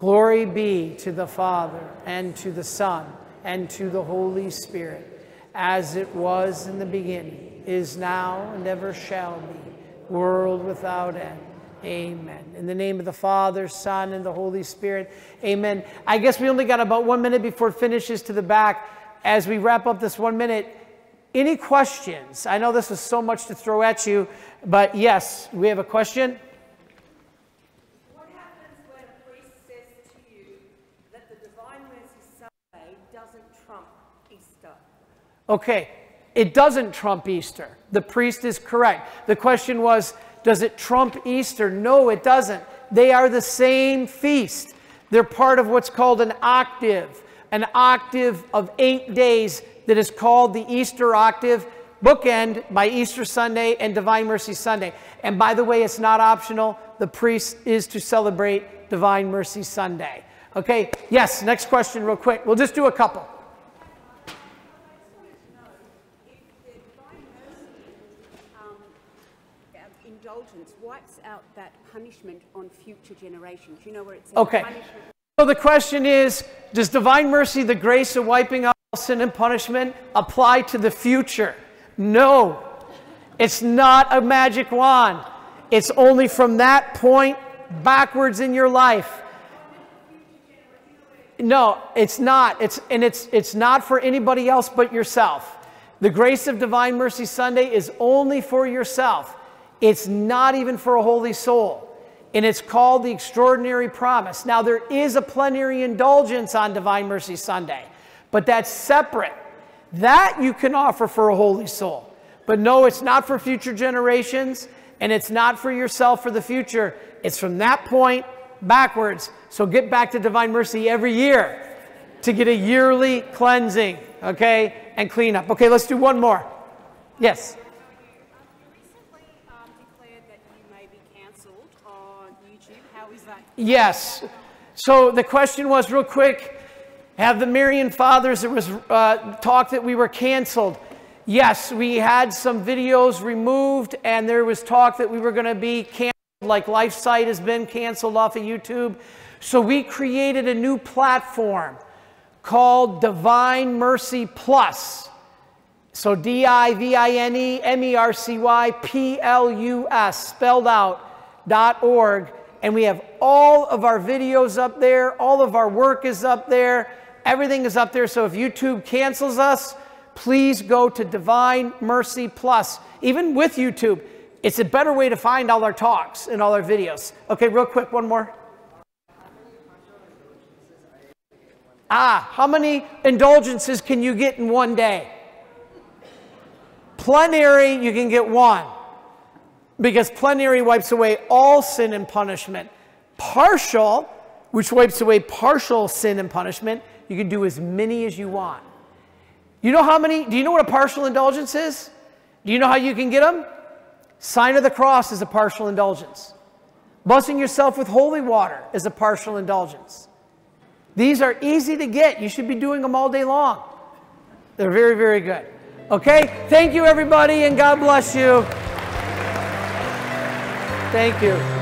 Glory be to the Father, and to the Son, and to the Holy Spirit, as it was in the beginning, is now, and ever shall be, world without end. Amen. In the name of the Father, Son, and the Holy Spirit. Amen. I guess we only got about one minute before it finishes to the back. As we wrap up this one minute, any questions? I know this was so much to throw at you, but yes, we have a question. What happens when a priest says to you that the Divine Mercy Sunday doesn't trump Easter? Okay, it doesn't trump Easter. The priest is correct. The question was, does it trump Easter? No, it doesn't. They are the same feast. They're part of what's called an octave, an octave of eight days that is called the Easter octave, bookend by Easter Sunday and Divine Mercy Sunday. And by the way, it's not optional. The priest is to celebrate Divine Mercy Sunday. Okay, yes, next question real quick. We'll just do a couple. If the Divine Mercy indulgence wipes out that punishment on future generations, you know where it's okay. So the question is, does Divine Mercy, the grace of wiping out sin and punishment, apply to the future? No, it's not a magic wand. It's only from that point backwards in your life. No, it's not. It's, and it's, it's not for anybody else but yourself. The grace of Divine Mercy Sunday is only for yourself. It's not even for a holy soul. And it's called the Extraordinary Promise. Now, there is a plenary indulgence on Divine Mercy Sunday, but that's separate. That you can offer for a holy soul. But no, it's not for future generations. and it's not for yourself for the future. It's from that point backwards. So get back to Divine Mercy every year to get a yearly cleansing, okay, and cleanup. Okay, let's do one more. Yes? Yes. So the question was, real quick, have the Marian Fathers, there was uh, talk that we were canceled. Yes, we had some videos removed, and there was talk that we were going to be canceled, like LifeSite has been canceled off of YouTube. So we created a new platform called Divine Mercy Plus. So D I V I N E M E R C Y P L U S, spelled out, dot org. And we have all of our videos up there. All of our work is up there. Everything is up there. So if YouTube cancels us, please go to Divine Mercy Plus. Even with YouTube, it's a better way to find all our talks and all our videos. Okay, real quick, one more. Ah, how many indulgences can you get in one day? Plenary, you can get one. Because plenary wipes away all sin and punishment. Partial, which wipes away partial sin and punishment, you can do as many as you want. You know how many? Do you know what a partial indulgence is? Do you know how you can get them? Sign of the cross is a partial indulgence. Blessing yourself with holy water is a partial indulgence. These are easy to get. You should be doing them all day long. They're very, very good. Okay? Thank you, everybody, and God bless you. Thank you.